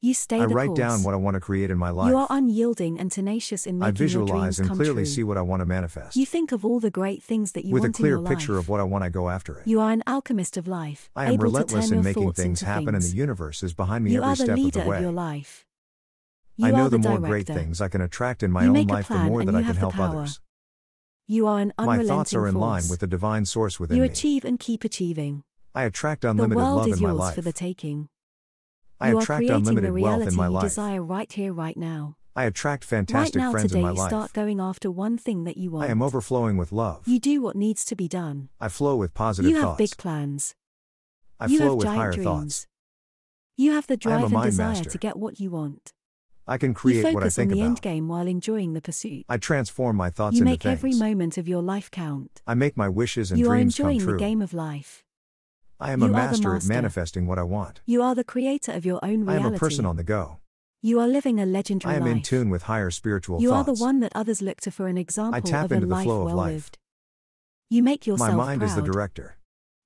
You stay the course. I write down what I want to create in my life. You are unyielding and tenacious in making your dreams come true. I visualize and clearly see what I want to manifest. You think of all the great things that you want in your life. With a clear picture of what I want, I go after it. You are an alchemist of life. I am relentless in making things happen, and the universe is behind me every step of the way. You are the leader of your life. I know the more great things I can attract in my own life, the more that I can help others. You are an unrelenting force. My thoughts are in line with the divine source within me. You achieve and keep achieving. I attract unlimited love in my life. The world is yours for the taking. You are creating the reality you desire right here, right now. I attract fantastic friends in my life. Right now, today, you start going after one thing that you want. I am overflowing with love. You do what needs to be done. I flow with positive thoughts. You have big plans. I flow with higher thoughts. You have the drive and desire to get what you want. I can create what I think about. You focus on the end game while enjoying the pursuit. I transform my thoughts into things. You make every moment of your life count. I make my wishes and dreams come true. You are enjoying the game of life. I am a master at manifesting what I want. You are the creator of your own reality. I am a person on the go. You are living a legendary life. I am in tune with higher spiritual thoughts. You are the one that others look to for an example of a life well lived. I tap into the flow of life. You make yourself proud. My mind is the director.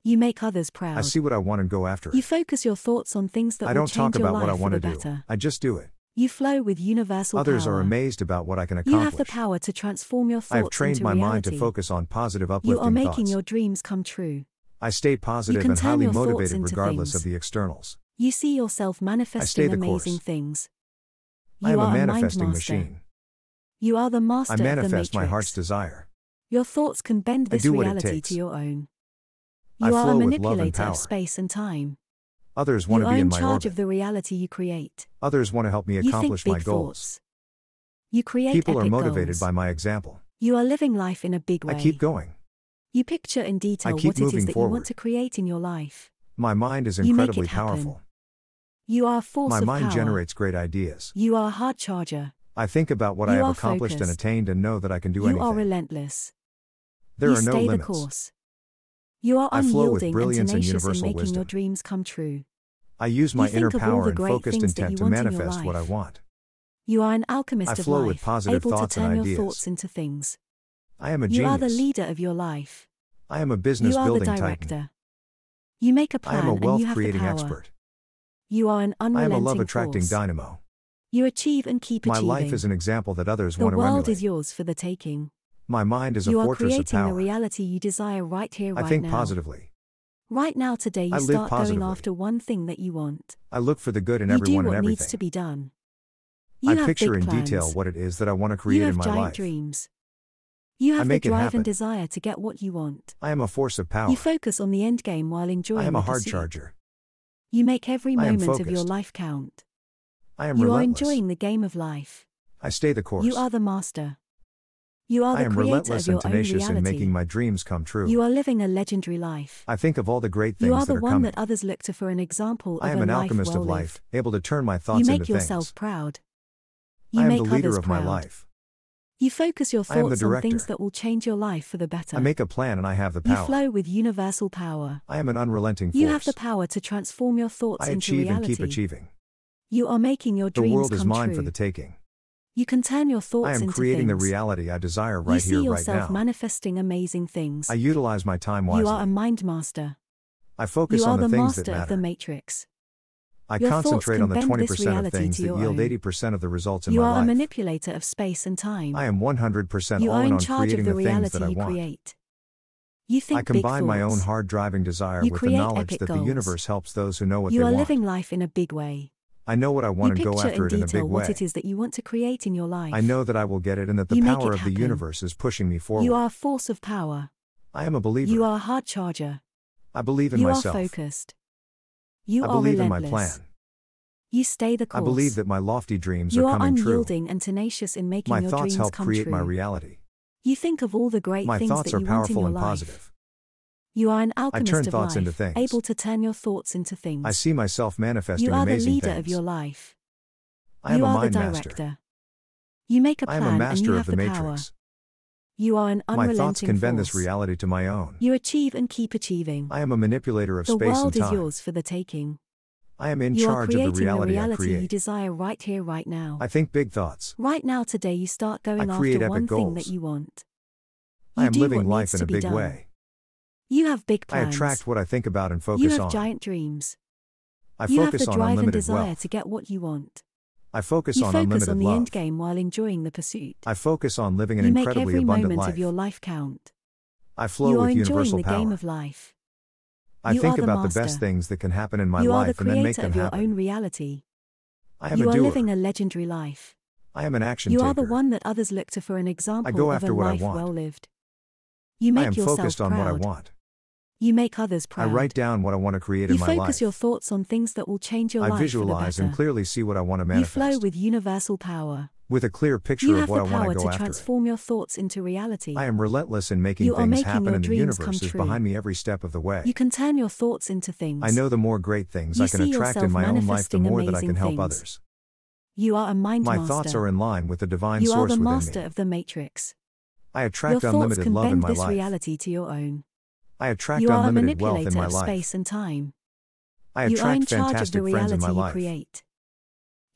You make others proud. I see what I want and go after it. You focus your thoughts on things that will change your life for the better. I don't talk about what I want to do. I just do it. You flow with universal power. Others are amazed about what I can accomplish. You have the power to transform your thoughts into reality. I have trained my mind to focus on positive, uplifting thoughts. You are making your dreams come true. I stay positive and highly motivated regardless of the externals. You see yourself manifesting amazing things. I am a manifesting machine. You are the master of the matrix. I manifest my heart's desire. Your thoughts can bend this reality to your own. You are a manipulator of space and time. Others want to be in my orbit. You are in charge of the reality you create. Others want to help me accomplish my goals. You create epic goals. People are motivated by my example. You are living life in a big way. I keep going. You picture in detail what it is that you want to create in your life. My mind is incredibly powerful. You are a force of power. My mind generates great ideas. You are a hard charger. I think about what I have accomplished and attained and know that I can do anything. You are relentless. There are no limits. You stay the course. You are unyielding and tenacious in making your dreams come true. I use my inner power and focused intent to manifest what I want. You are an alchemist of life. I flow with positive thoughts and ideas. Able to turn your thoughts into things. I am a genius. You are the leader of your life. I am a business building titan. You are the director. You make a plan and you have the power. I am a wealth creating expert. You are an unrelenting force. I am a love attracting dynamo. You achieve and keep achieving. My life is an example that others want to emulate. The world is yours for the taking. My mind is a fortress of power. You are creating the reality you desire right here, right now. I think positively. Right now, today, you start going after one thing that you want. I look for the good in everyone and everything. You do what needs to be done. I picture in detail what it is that I want to create in my life. You have giant dreams. You have the drive and desire to get what you want. I am a force of power. You focus on the end game while enjoying the pursuit. I am a hard charger. You make every moment of your life count. I am relentless. You are enjoying the game of life. I stay the course. You are the master. You are the creator of your own reality. I am relentless and tenacious in making my dreams come true. You are living a legendary life. I think of all the great things that are coming. You are the one that others look to for an example of a life well lived. I am an alchemist of life, able to turn my thoughts into things. You make yourself proud. You make others proud. I am the leader of my life. You focus your thoughts on things that will change your life for the better. I make a plan and I have the power. You flow with universal power. I am an unrelenting force. You have the power to transform your thoughts into reality. I achieve and keep achieving. You are making your dreams come true. The world is mine for the taking. You can turn your thoughts into things. I am creating the reality I desire right here, right now. You see yourself manifesting amazing things. I utilize my time wisely. You are a mind master. I focus on the things that matter. You are the master of the matrix. I concentrate on the 20% of things that yield 80% of the results in my life. You are a manipulator of space and time. I am 100% all in on creating the things that I want. You think I combine my own hard driving desire with the knowledge that the universe helps those who know what they want. You are living life in a big way. I know what I want and go after it in a big way. What it is that you want to create in your life. I know that I will get it and that the power of the universe is pushing me forward. You are a force of power. I am a believer. You are a hard charger. I believe in myself. You are focused. You are relentless. I believe in my plan. You stay the course. I believe that my lofty dreams are coming true. You are unyielding and tenacious in making your dreams come true. My thoughts help create my reality. You think of all the great things that you want in your life. My thoughts are powerful and positive. You are an alchemist of life, able to turn your thoughts into things. I see myself manifesting amazing things. You are the leader of your life. I am a mind master. You make a plan and you have the power. You are an unrelenting force. My thoughts can bend this reality to my own. You achieve and keep achieving. I am a manipulator of space and time. The world is yours for the taking. I am in charge of the reality I create. You are creating the reality you desire right here, right now. I think big thoughts. Right now, today, you start going after one thing that you want. I am living life in a big way. You have big plans. I attract what I think about and focus on. You have giant dreams. I focus on unlimited wealth. You have the drive and desire to get what you want. I focus on unlimited love. You focus on the end game while enjoying the pursuit. I focus on living an incredibly abundant life. You make every moment of your life count. I flow with universal power. You are enjoying the game of life. I think about the best things that can happen in my life and then make them happen. You are the creator of your own reality. I am a doer. You are living a legendary life. I am an action taker. You are the one that others look to for an example of a life well lived. You make yourself proud. I am focused on what I want. You make others proud. I write down what I want to create in my life. You focus your thoughts on things that will change your life for the better. I visualize and clearly see what I want to manifest. You flow with universal power. With a clear picture of what I want to go after. You have the power to transform your thoughts into reality. I am relentless in making things happen, and the universe is behind me every step of the way. You can turn your thoughts into things. I know the more great things I can attract in my own life, the more that I can help others. You are a mind master. My thoughts are in line with the divine source within me. You are the master of the matrix. I attract unlimited love in my life. Your thoughts can bend this reality to your own. I attract unlimited wealth in my life. You are a manipulator of space and time. I attract fantastic friends in my life. You are in charge of the reality you create.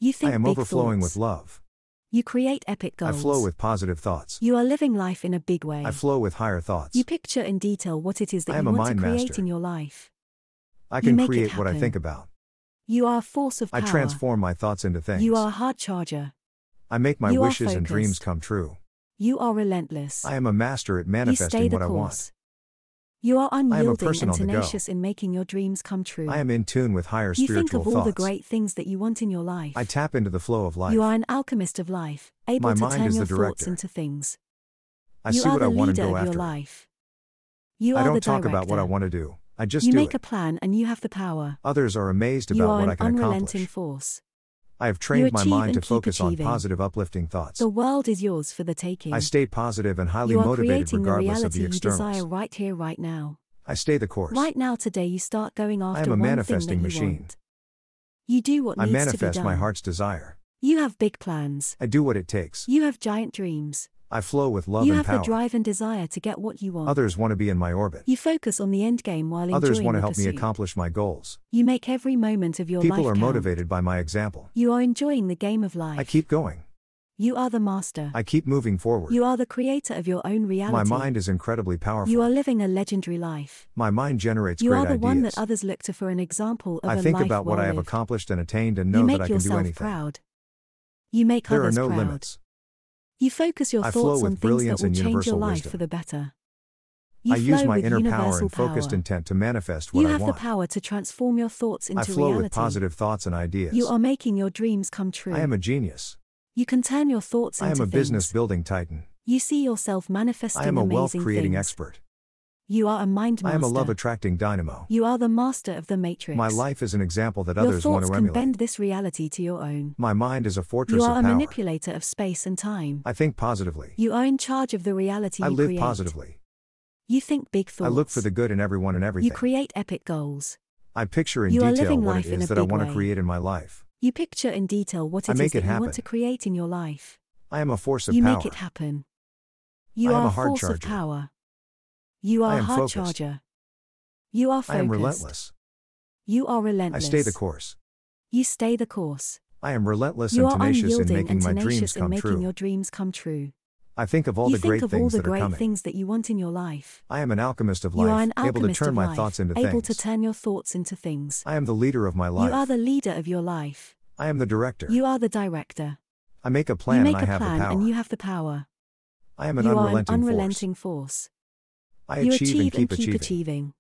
You think big thoughts. I am overflowing with love. You create epic goals. I flow with positive thoughts. You are living life in a big way. I flow with higher thoughts. You picture in detail what it is that you want to create in your life. I can create what I think about. You are a force of power. I transform my thoughts into things. You are a hard charger. I make my wishes and dreams come true. You are relentless. I am a master at manifesting what I want. You are unyielding and tenacious in making your dreams come true. I am in tune with higher spiritual thoughts. You think of all the great things that you want in your life. I tap into the flow of life. You are an alchemist of life, able to turn your thoughts into things. I see what I want to go after. You are the director. I don't talk about what I want to do. I just do it. You make a plan and you have the power. Others are amazed about what I can accomplish. You are an unrelenting force. I have trained my mind to focus on positive, uplifting thoughts. The world is yours for the taking. I stay positive and highly motivated regardless of the externals. You desire right here, right now. I stay the course. Right now, today, you start going after one thing that you want. I am a manifesting machine. You do what needs to be done. I manifest my heart's desire. You have big plans. I do what it takes. You have giant dreams. I flow with love and power. You have the drive and desire to get what you want. Others want to be in my orbit. You focus on the end game while enjoying the pursuit. Others want to help me accomplish my goals. You make every moment of your life count. People are motivated by my example. You are enjoying the game of life. I keep going. You are the master. I keep moving forward. You are the creator of your own reality. My mind is incredibly powerful. You are living a legendary life. My mind generates great ideas. You are the one that others look to for an example of a life well lived. I think about what I have accomplished and attained and know that I can do anything. You make yourself proud. You make others proud. There are no limits. You focus your thoughts on things that will change your life for the better. I use my inner power and focused intent to manifest what I want. You have the power to transform your thoughts into reality. I flow with positive thoughts and ideas. You are making your dreams come true. I am a genius. You can turn your thoughts into things. I am a business building titan. You see yourself manifesting amazing things. I am a wealth creating expert. You are a mind master. I am a love attracting dynamo. You are the master of the matrix. My life is an example that others want to emulate. Your thoughts can bend this reality to your own. My mind is a fortress of power. You are a manipulator of space and time. I think positively. You are in charge of the reality you create. I live positively. You think big thoughts. I look for the good in everyone and everything. You create epic goals. I picture in detail what it is that I want to create in my life. You picture in detail what it is that you want to create in your life. I am a force of power. You make it happen. You are a force of power. You are a hard charger. You are focused. I am relentless. You are relentless. I stay the course. You stay the course. I am relentless and tenacious in making my dreams come true. I think of all the great things that are coming. You think of all the great things that you want in your life. I am an alchemist of life, able to turn my thoughts into things. Able to turn your thoughts into things. I am the leader of my life. You are the leader of your life. I am the director. You are the director. I make a plan and I have the power. You make a plan and you have the power. I am an unrelenting force. I achieve and keep achieving.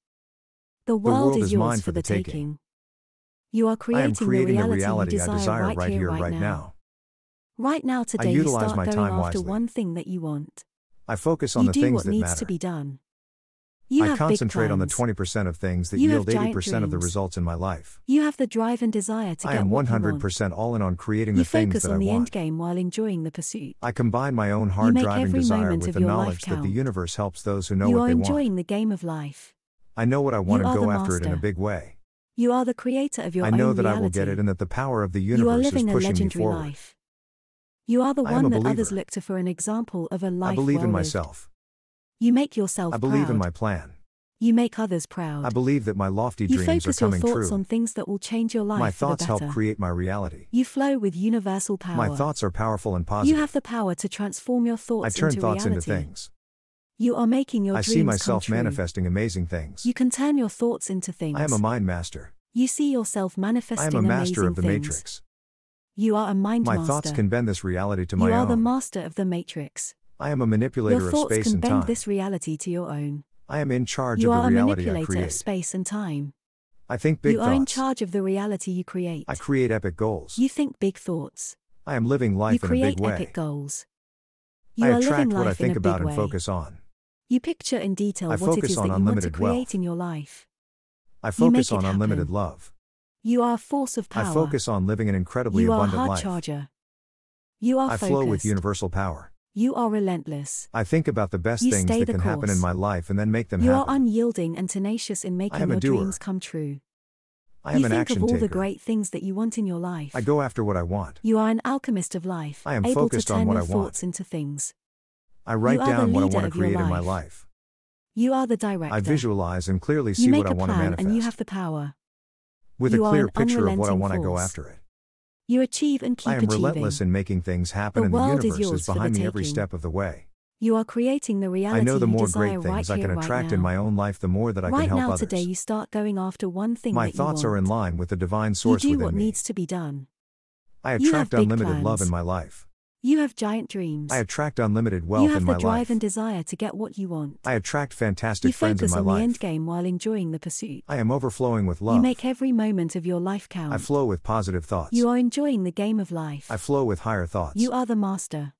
The world is yours for the taking. You are creating the reality you desire right here, right now. Right now, today, you start going after one thing that you want. I focus on the things that matter. You do what needs to be done. You have big plans. I concentrate on the 20% of things that yield 80% of the results in my life. You have the drive and desire to get what you want. I am 100% all in on creating the things that I want. You focus on the end game while enjoying the pursuit. I combine my own hard driving desire with the knowledge that the universe helps those who know what they want. You are enjoying the game of life. I know what I want and go after it in a big way. You are the creator of your own reality. I know that I will get it and that the power of the universe is pushing me forward. You are the one that others look to for an example of a life well lived. I believe in myself. You make yourself proud. I believe in my plan. You make others proud. I believe that my lofty dreams are coming true. You focus your thoughts on things that will change your life for the better. My thoughts help create my reality. You flow with universal power. My thoughts are powerful and positive. You have the power to transform your thoughts into reality. I turn thoughts into things. You are making your dreams come true. I see myself manifesting amazing things. You can turn your thoughts into things. I am a mind master. You see yourself manifesting amazing things. I am a master of the matrix. You are a mind master. My thoughts can bend this reality to my own. You are the master of the matrix. I am a manipulator of space and time. Your thoughts can bend this reality to your own. I am in charge of the reality I create. You are a manipulator of space and time. I think big thoughts. You are in charge of the reality you create. I create epic goals. You think big thoughts. I am living life in a big way. You create epic goals. You are living life in a big way. I attract what I think about and focus on. You picture in detail what it is that you want to create in your life. I focus on unlimited love. You are a force of power. I focus on living an incredibly abundant life. You are a hard charger. You are focused. I flow with universal power. You are relentless. I think about the best things that can happen in my life and then make them happen. You are unyielding and tenacious in making your dreams come true. I am an action taker. You think of all the great things that you want in your life. I go after what I want. You are an alchemist of life. I am focused on what I want. Able to turn your thoughts into things. I write down what I want to create in my life. You are the director. I visualize and clearly see what I want to manifest. And you have the power. With a clear picture of what I want, I go after it. You achieve and keep achieving. I am relentless in making things happen, and the universe is behind me every step of the way. You are creating the reality you desire right now. I know the more great things I can attract in my own life, the more that I can help others. Right now, today, you start going after one thing that you want. My thoughts are in line with the divine source within me. You do what needs to be done. I attract unlimited love in my life. You have giant dreams. I attract unlimited wealth in my life. You have the drive and desire to get what you want. I attract fantastic friends in my life. You focus on the end game while enjoying the pursuit. I am overflowing with love. You make every moment of your life count. I flow with positive thoughts. You are enjoying the game of life. I flow with higher thoughts. You are the master.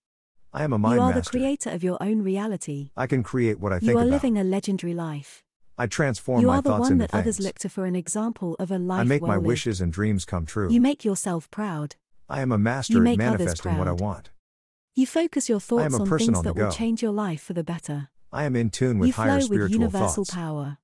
I am a mind master. You are the creator of your own reality. I can create what I think about. You are living a legendary life. I transform my thoughts into things. You are the one that others look to for an example of a life well lived. I make my wishes and dreams come true. You make yourself proud. I am a master at manifesting what I want. You focus your thoughts on things that will change your life for the better. I am in tune with higher spiritual thoughts. You flow with universal power.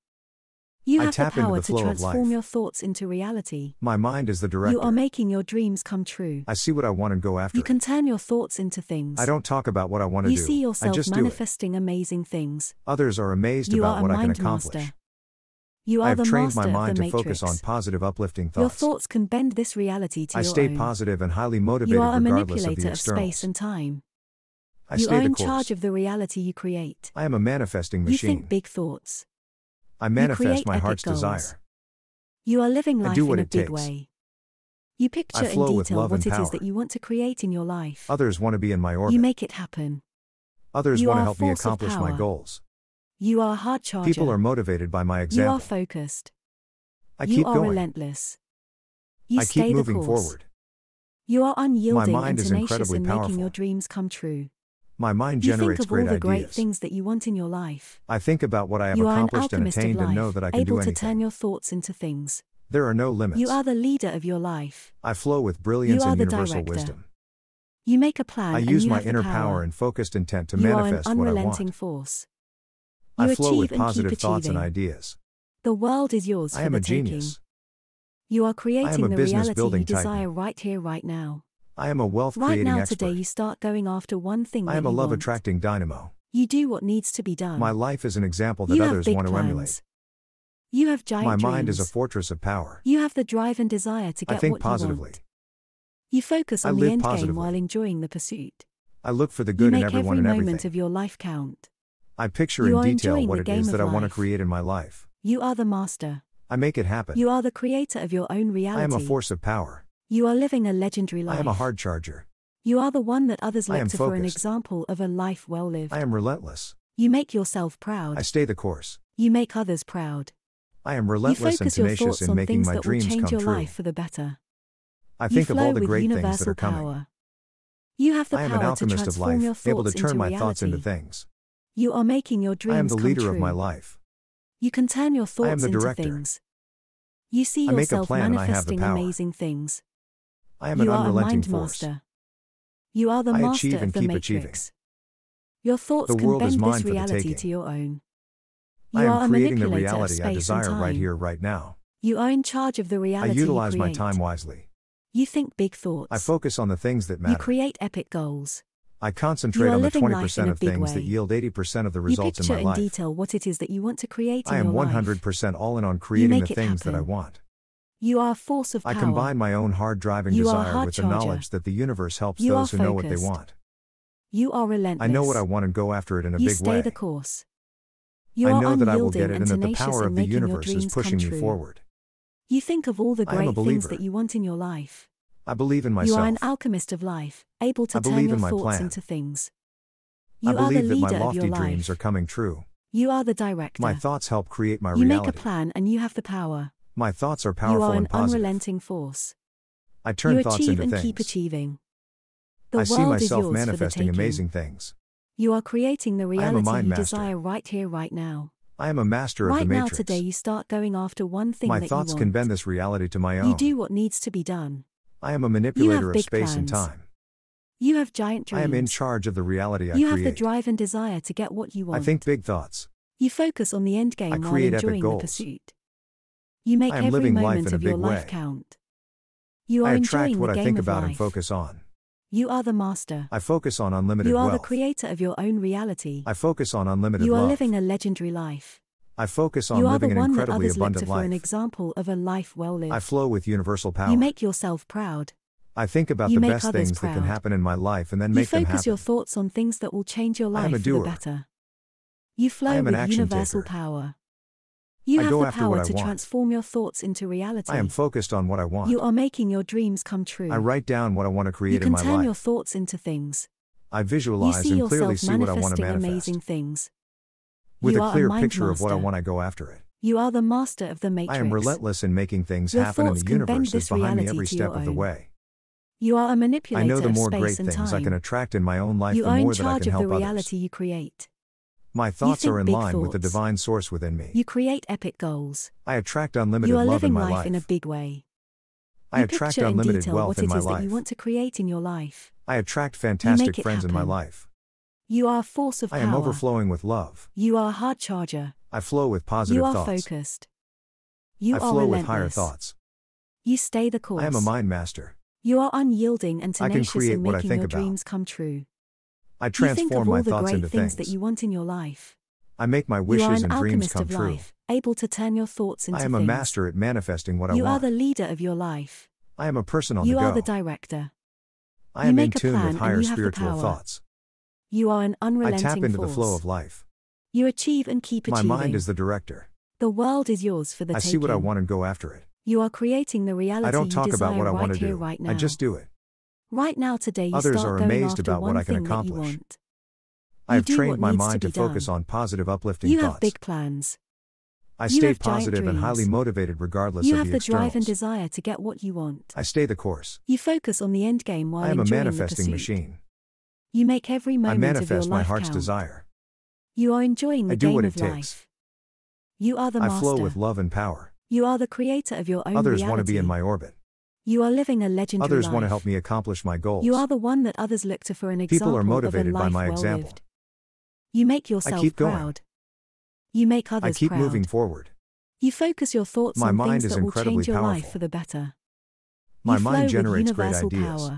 You have the power to transform your thoughts into reality. My mind is the director. You are making your dreams come true. I see what I want and go after it. You can turn your thoughts into things. I don't talk about what I want to do. You see yourself manifesting amazing things. Others are amazed about what I can accomplish. You are the master of the matrix. I have trained my mind to focus on positive, uplifting thoughts. Your thoughts can bend this reality to your own. I stay positive and highly motivated regardless of the externals. You are a manipulator of space and time. I stay the course. You are in charge of the reality you create. I am a manifesting machine. You think big thoughts. I manifest my heart's desire. You are living life in a big way. You picture in detail what it is that you want to create in your life. Others want to be in my orbit. You make it happen. Others want to help me accomplish my goals. You are a hard charger. People are motivated by my example. You are focused. I keep going. You are relentless. I keep moving forward. You are unyielding and tenacious in making your dreams come true. My mind generates great ideas. You think of all the great things that you want in your life. I think about what I have accomplished and attained and know that I can do anything. You are able to turn your thoughts into things. There are no limits. You are the leader of your life. I flow with brilliance and universal wisdom. You make a plan. I use my inner power and focused intent to manifest what I want. You are an unrelenting force. I flow with positive thoughts and ideas. The world is yours for the taking. I am a genius. You are creating the reality you desire right here, right now. I am a wealth creating expert. Right now, today, you start going after one thing that you want. I am a love attracting dynamo. You do what needs to be done. My life is an example that others want to emulate. You have giant dreams. My mind is a fortress of power. You have the drive and desire to get what you want. I think positively. You focus on the end game while enjoying the pursuit. I look for the good in everyone and everything. You make every moment of your life count. I picture in detail what it is that I want to create in my life. You are the master. I make it happen. You are the creator of your own reality. I am a force of power. You are living a legendary life. I am a hard charger. You are the one that others look to for an example of a life well lived. I am relentless. You make yourself proud. I stay the course. You make others proud. I am relentless and tenacious in making my dreams come true. You focus your thoughts on things that will change your life for the better. I think of all the great things that are coming. You have the power to transform your thoughts into reality. I am an alchemist of life, able to turn my thoughts into things. You are making your dreams come true. I am the leader of my life. You can turn your thoughts into things. You see yourself manifesting amazing things. I am an unrelenting force. You are the master of the matrix. Your thoughts can bend this reality to your own. You are a manipulator of space and time. Right here, right now. You are in charge of the reality you create. I utilize my time wisely. You think big thoughts. I focus on the things that matter. You create epic goals. I concentrate on the 20% of things that yield 80% of the results in my life. You picture in detail what it is that you want to create in your life. I am 100% all in on creating the things that I want. You are a force of power. I combine my own hard-driving desire with the knowledge that the universe helps those who know what they want. You are relentless. I know what I want and go after it in a big way. You stay the course. You are unyielding and tenacious in making your dreams come true. I know that I will get it and that the power of the universe is pushing me forward. You think of all the great things that you want in your life. I believe in myself. You are an alchemist of life, able to turn your thoughts into things. You are the leader of your life. I believe that my lofty dreams are coming true. You are the director. My thoughts help create my reality. You make a plan and you have the power. My thoughts are powerful and positive. You are an unrelenting force. I turn thoughts into things. You achieve and keep achieving. The world is yours for the taking. I see myself manifesting amazing things. You are creating the reality you desire right here, right now. I am a master of the matrix. Right now, today, you start going after one thing that you want. My thoughts can bend this reality to my own. You do what needs to be done. I am a manipulator of space and time. You have giant dreams. I am in charge of the reality I create. You have the drive and desire to get what you want. I think big thoughts. You focus on the end game while enjoying the pursuit. You make every moment of your life count. You are enjoying the game of life. And focus on. You are the master. I focus on unlimited wealth. You are the creator of your own reality. I focus on unlimited love. You are living a legendary life. I focus on living an incredibly abundant life. You are an example of a life well lived. I flow with universal power. You make yourself proud. I think about the best things that can happen in my life and then make them happen. You focus your thoughts on things that will change your life for the better. You flow with universal power. You have the power to transform your thoughts into reality. I am focused on what I want. You are making your dreams come true. I write down what I want to create in my life. You can turn your thoughts into things. I visualize and clearly see what I want to manifest. You see yourself manifesting amazing things. With a clear picture of what I want, I go after it. You are the master of the matrix. I am relentless in making things happen, and the universe is behind me every step of the way. You are a manipulator of space and time. I know the more great things I can attract in my own life, the more that I can help others. You are in charge of the reality you create. My thoughts are in line with the divine source within me. You create epic goals. I attract unlimited love in my life. You are living life in a big way. I attract unlimited wealth in my life. You picture in detail what it is that you want to create in your life. I attract fantastic friends in my life. You are a force of power. I am overflowing with love. You are a hard charger. I flow with positive thoughts. You are focused. You are relentless. I flow with higher thoughts. You stay the course. I am a mind master. You are unyielding and tenacious in making your dreams come true. I transform my thoughts into things that you want in your life. I make my wishes and dreams come true. Able to turn your thoughts into things. I am a master at manifesting what I want. You are the leader of your life. I am a person on the go. You are the director. I am in tune with higher spiritual thoughts. You are an unrelenting force. I tap into the flow of life. You achieve and keep achieving. My mind is the director. The world is yours for the taking. I see what I want and go after it. You are creating the reality you desire. I don't talk about what I want to do. I just do it. Right now, today, you start going after one thing that you want. I have trained my mind to focus on positive, uplifting thoughts. You have big plans. I stay positive and highly motivated regardless of the externals. You have the drive and desire to get what you want. I stay the course. You focus on the end game while enjoying the pursuit. I am a manifesting machine. You make every moment of your life count. I manifest my heart's desire. You are enjoying the game of life. You are the master. I flow with love and power. You are the creator of your own reality. Others want to be in my orbit. You are living a legendary life. Others want to help me accomplish my goals. You are the one that others look to for an example. People are motivated by my example. You make yourself proud. You make others proud. I keep moving forward. You focus your thoughts on things that will change your life for the better. My mind generates great ideas.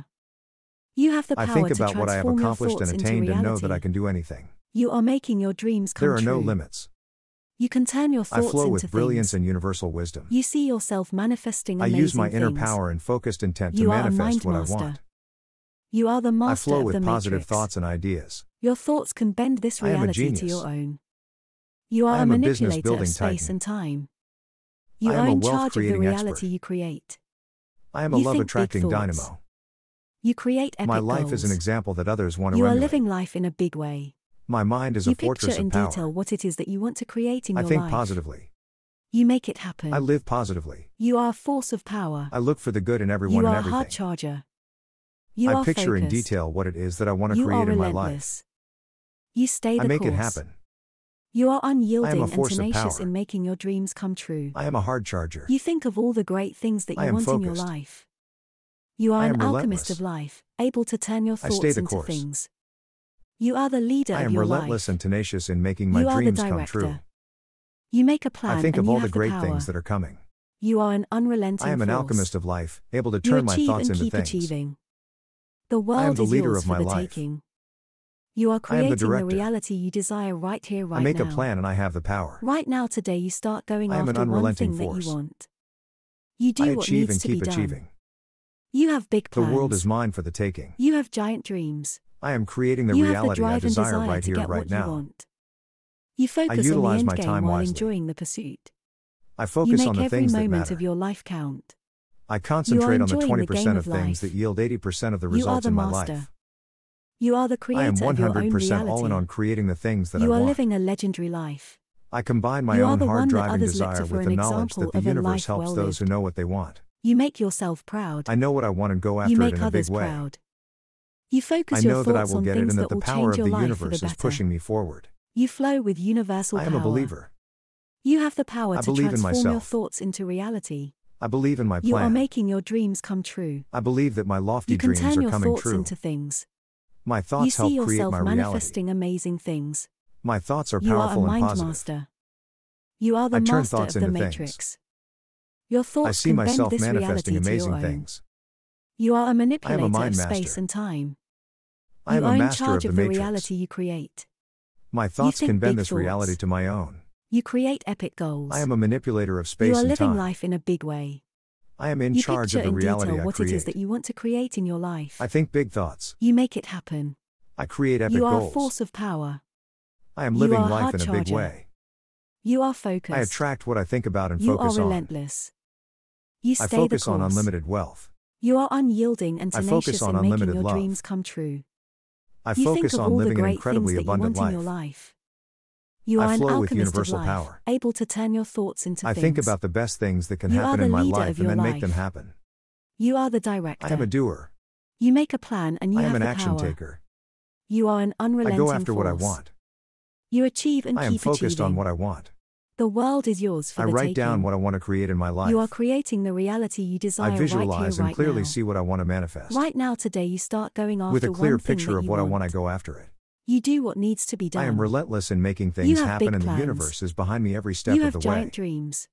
You have the power to transform your thoughts into reality. I think about what I have accomplished and attained and know that I can do anything. You are making your dreams come true. There are no limits. You can turn your thoughts into things. I flow with brilliance and universal wisdom. You see yourself manifesting amazing things. I use my inner power and focused intent to manifest what I want. You are the master of the matrix. I flow with positive thoughts and ideas. Your thoughts can bend this reality to your own. You are a manipulator of space and time. You are in charge of the reality you create. I am a love-attracting dynamo. You create epic goals. My life is an example that others want to emulate. You are living life in a big way. My mind is a fortress of power. You picture in detail what it is that you want to create in your life. I think positively. You make it happen. I live positively. You are a force of power. I look for the good in everyone and everything. You are a hard charger. You are focused. I picture in detail what it is that I want to create in my life. You stay the course. I make it happen. You are unyielding and tenacious in making your dreams come true. I am a hard charger. You think of all the great things that you want in your life. You are an alchemist of life, able to turn your thoughts into things. You are the leader of your life. I am relentless and tenacious in making my dreams come true. You make a plan. I think of all the great things that are coming. You are an unrelenting force. I am an alchemist of life, able to turn my thoughts into things. The world is yours for the taking. You are creating the reality you desire right here, right now. I make a plan and I have the power. Right now, today, you start going after one thing that you want. You do what needs to be done. You have big plans. The world is mine for the taking. You have giant dreams. I am creating the reality I desire right here, right now. You focus on the end game while enjoying the pursuit. I focus on the things that matter. I concentrate on the 20% of things that yield 80% of the results in my life. You are the creator of your own reality. I am 100% all in on creating the things that I want. You are living a legendary life. I combine my own hard-driving desire with the knowledge that the universe helps those who know what they want. You make yourself proud. I know what I want and go after it in a big way. You focus your thoughts on things that will change your life for the better. I know that I will get it and that the power of the universe is pushing me forward. You flow with universal power. I am a believer. You have the power to transform your thoughts into reality. I believe in my plan. You are making your dreams come true. I believe that my lofty dreams are coming true. You can turn your thoughts into things. My thoughts help create my reality. You see yourself manifesting amazing things. My thoughts are powerful and positive. You are a mind master. You are the master of the matrix. Your thoughts can bend this reality to your own. You are a manipulator of space and time. I am a master of the reality you create. My thoughts can bend this reality to my own. You create epic goals. I am a manipulator of space and time. You are living life in a big way. I am in charge of the reality I create. You picture in detail what it is that you want to create in your life. I think big thoughts. You make it happen. I create epic goals. You are a force of power. I am living life in a big way. You are focused. I attract what I think about and focus on. You are relentless. You stay the course. I focus on unlimited wealth. You are unyielding and tenacious in making your dreams come true. I focus on living an incredibly abundant life. You are an alchemist of life, able to turn your thoughts into things. I think about the best things that can happen in my life and then make them happen. You are the director. I am a doer. You make a plan and you have the power. I am an action taker. You are an unrelenting force. I go after what I want. You achieve and keep achieving. I am focused on what I want. The world is yours for the taking. I write down what I want to create in my life. You are creating the reality you desire right here, right now. I visualize and clearly see what I want to manifest. Right now, today, you start going after one thing that you want. With a clear picture of what I want, I go after it. You do what needs to be done. I am relentless in making things happen, and the universe is behind me every step of the way. You have giant dreams.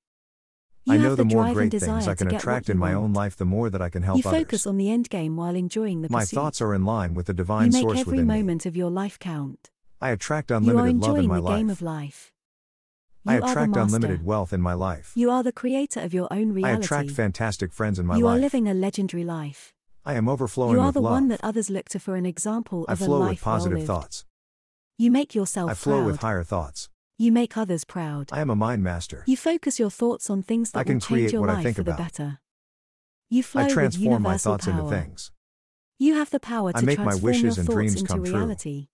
I know the more great things I can attract in my own life, the more that I can help others. You focus on the end game while enjoying the pursuit. My thoughts are in line with the divine source within me. You make every moment of your life count. I attract unlimited love in my life. You are enjoying the game of life. I attract unlimited wealth in my life. You are the creator of your own reality. I attract fantastic friends in my life. You are living a legendary life. I am overflowing with love. You are the one that others look to for an example of a life well lived. I flow with positive thoughts. You make yourself proud. I flow with higher thoughts. You make others proud. I am a mind master. You focus your thoughts on things that will change your life for the better. You flow with universal power. I transform my thoughts into things. You have the power to transform your thoughts into reality.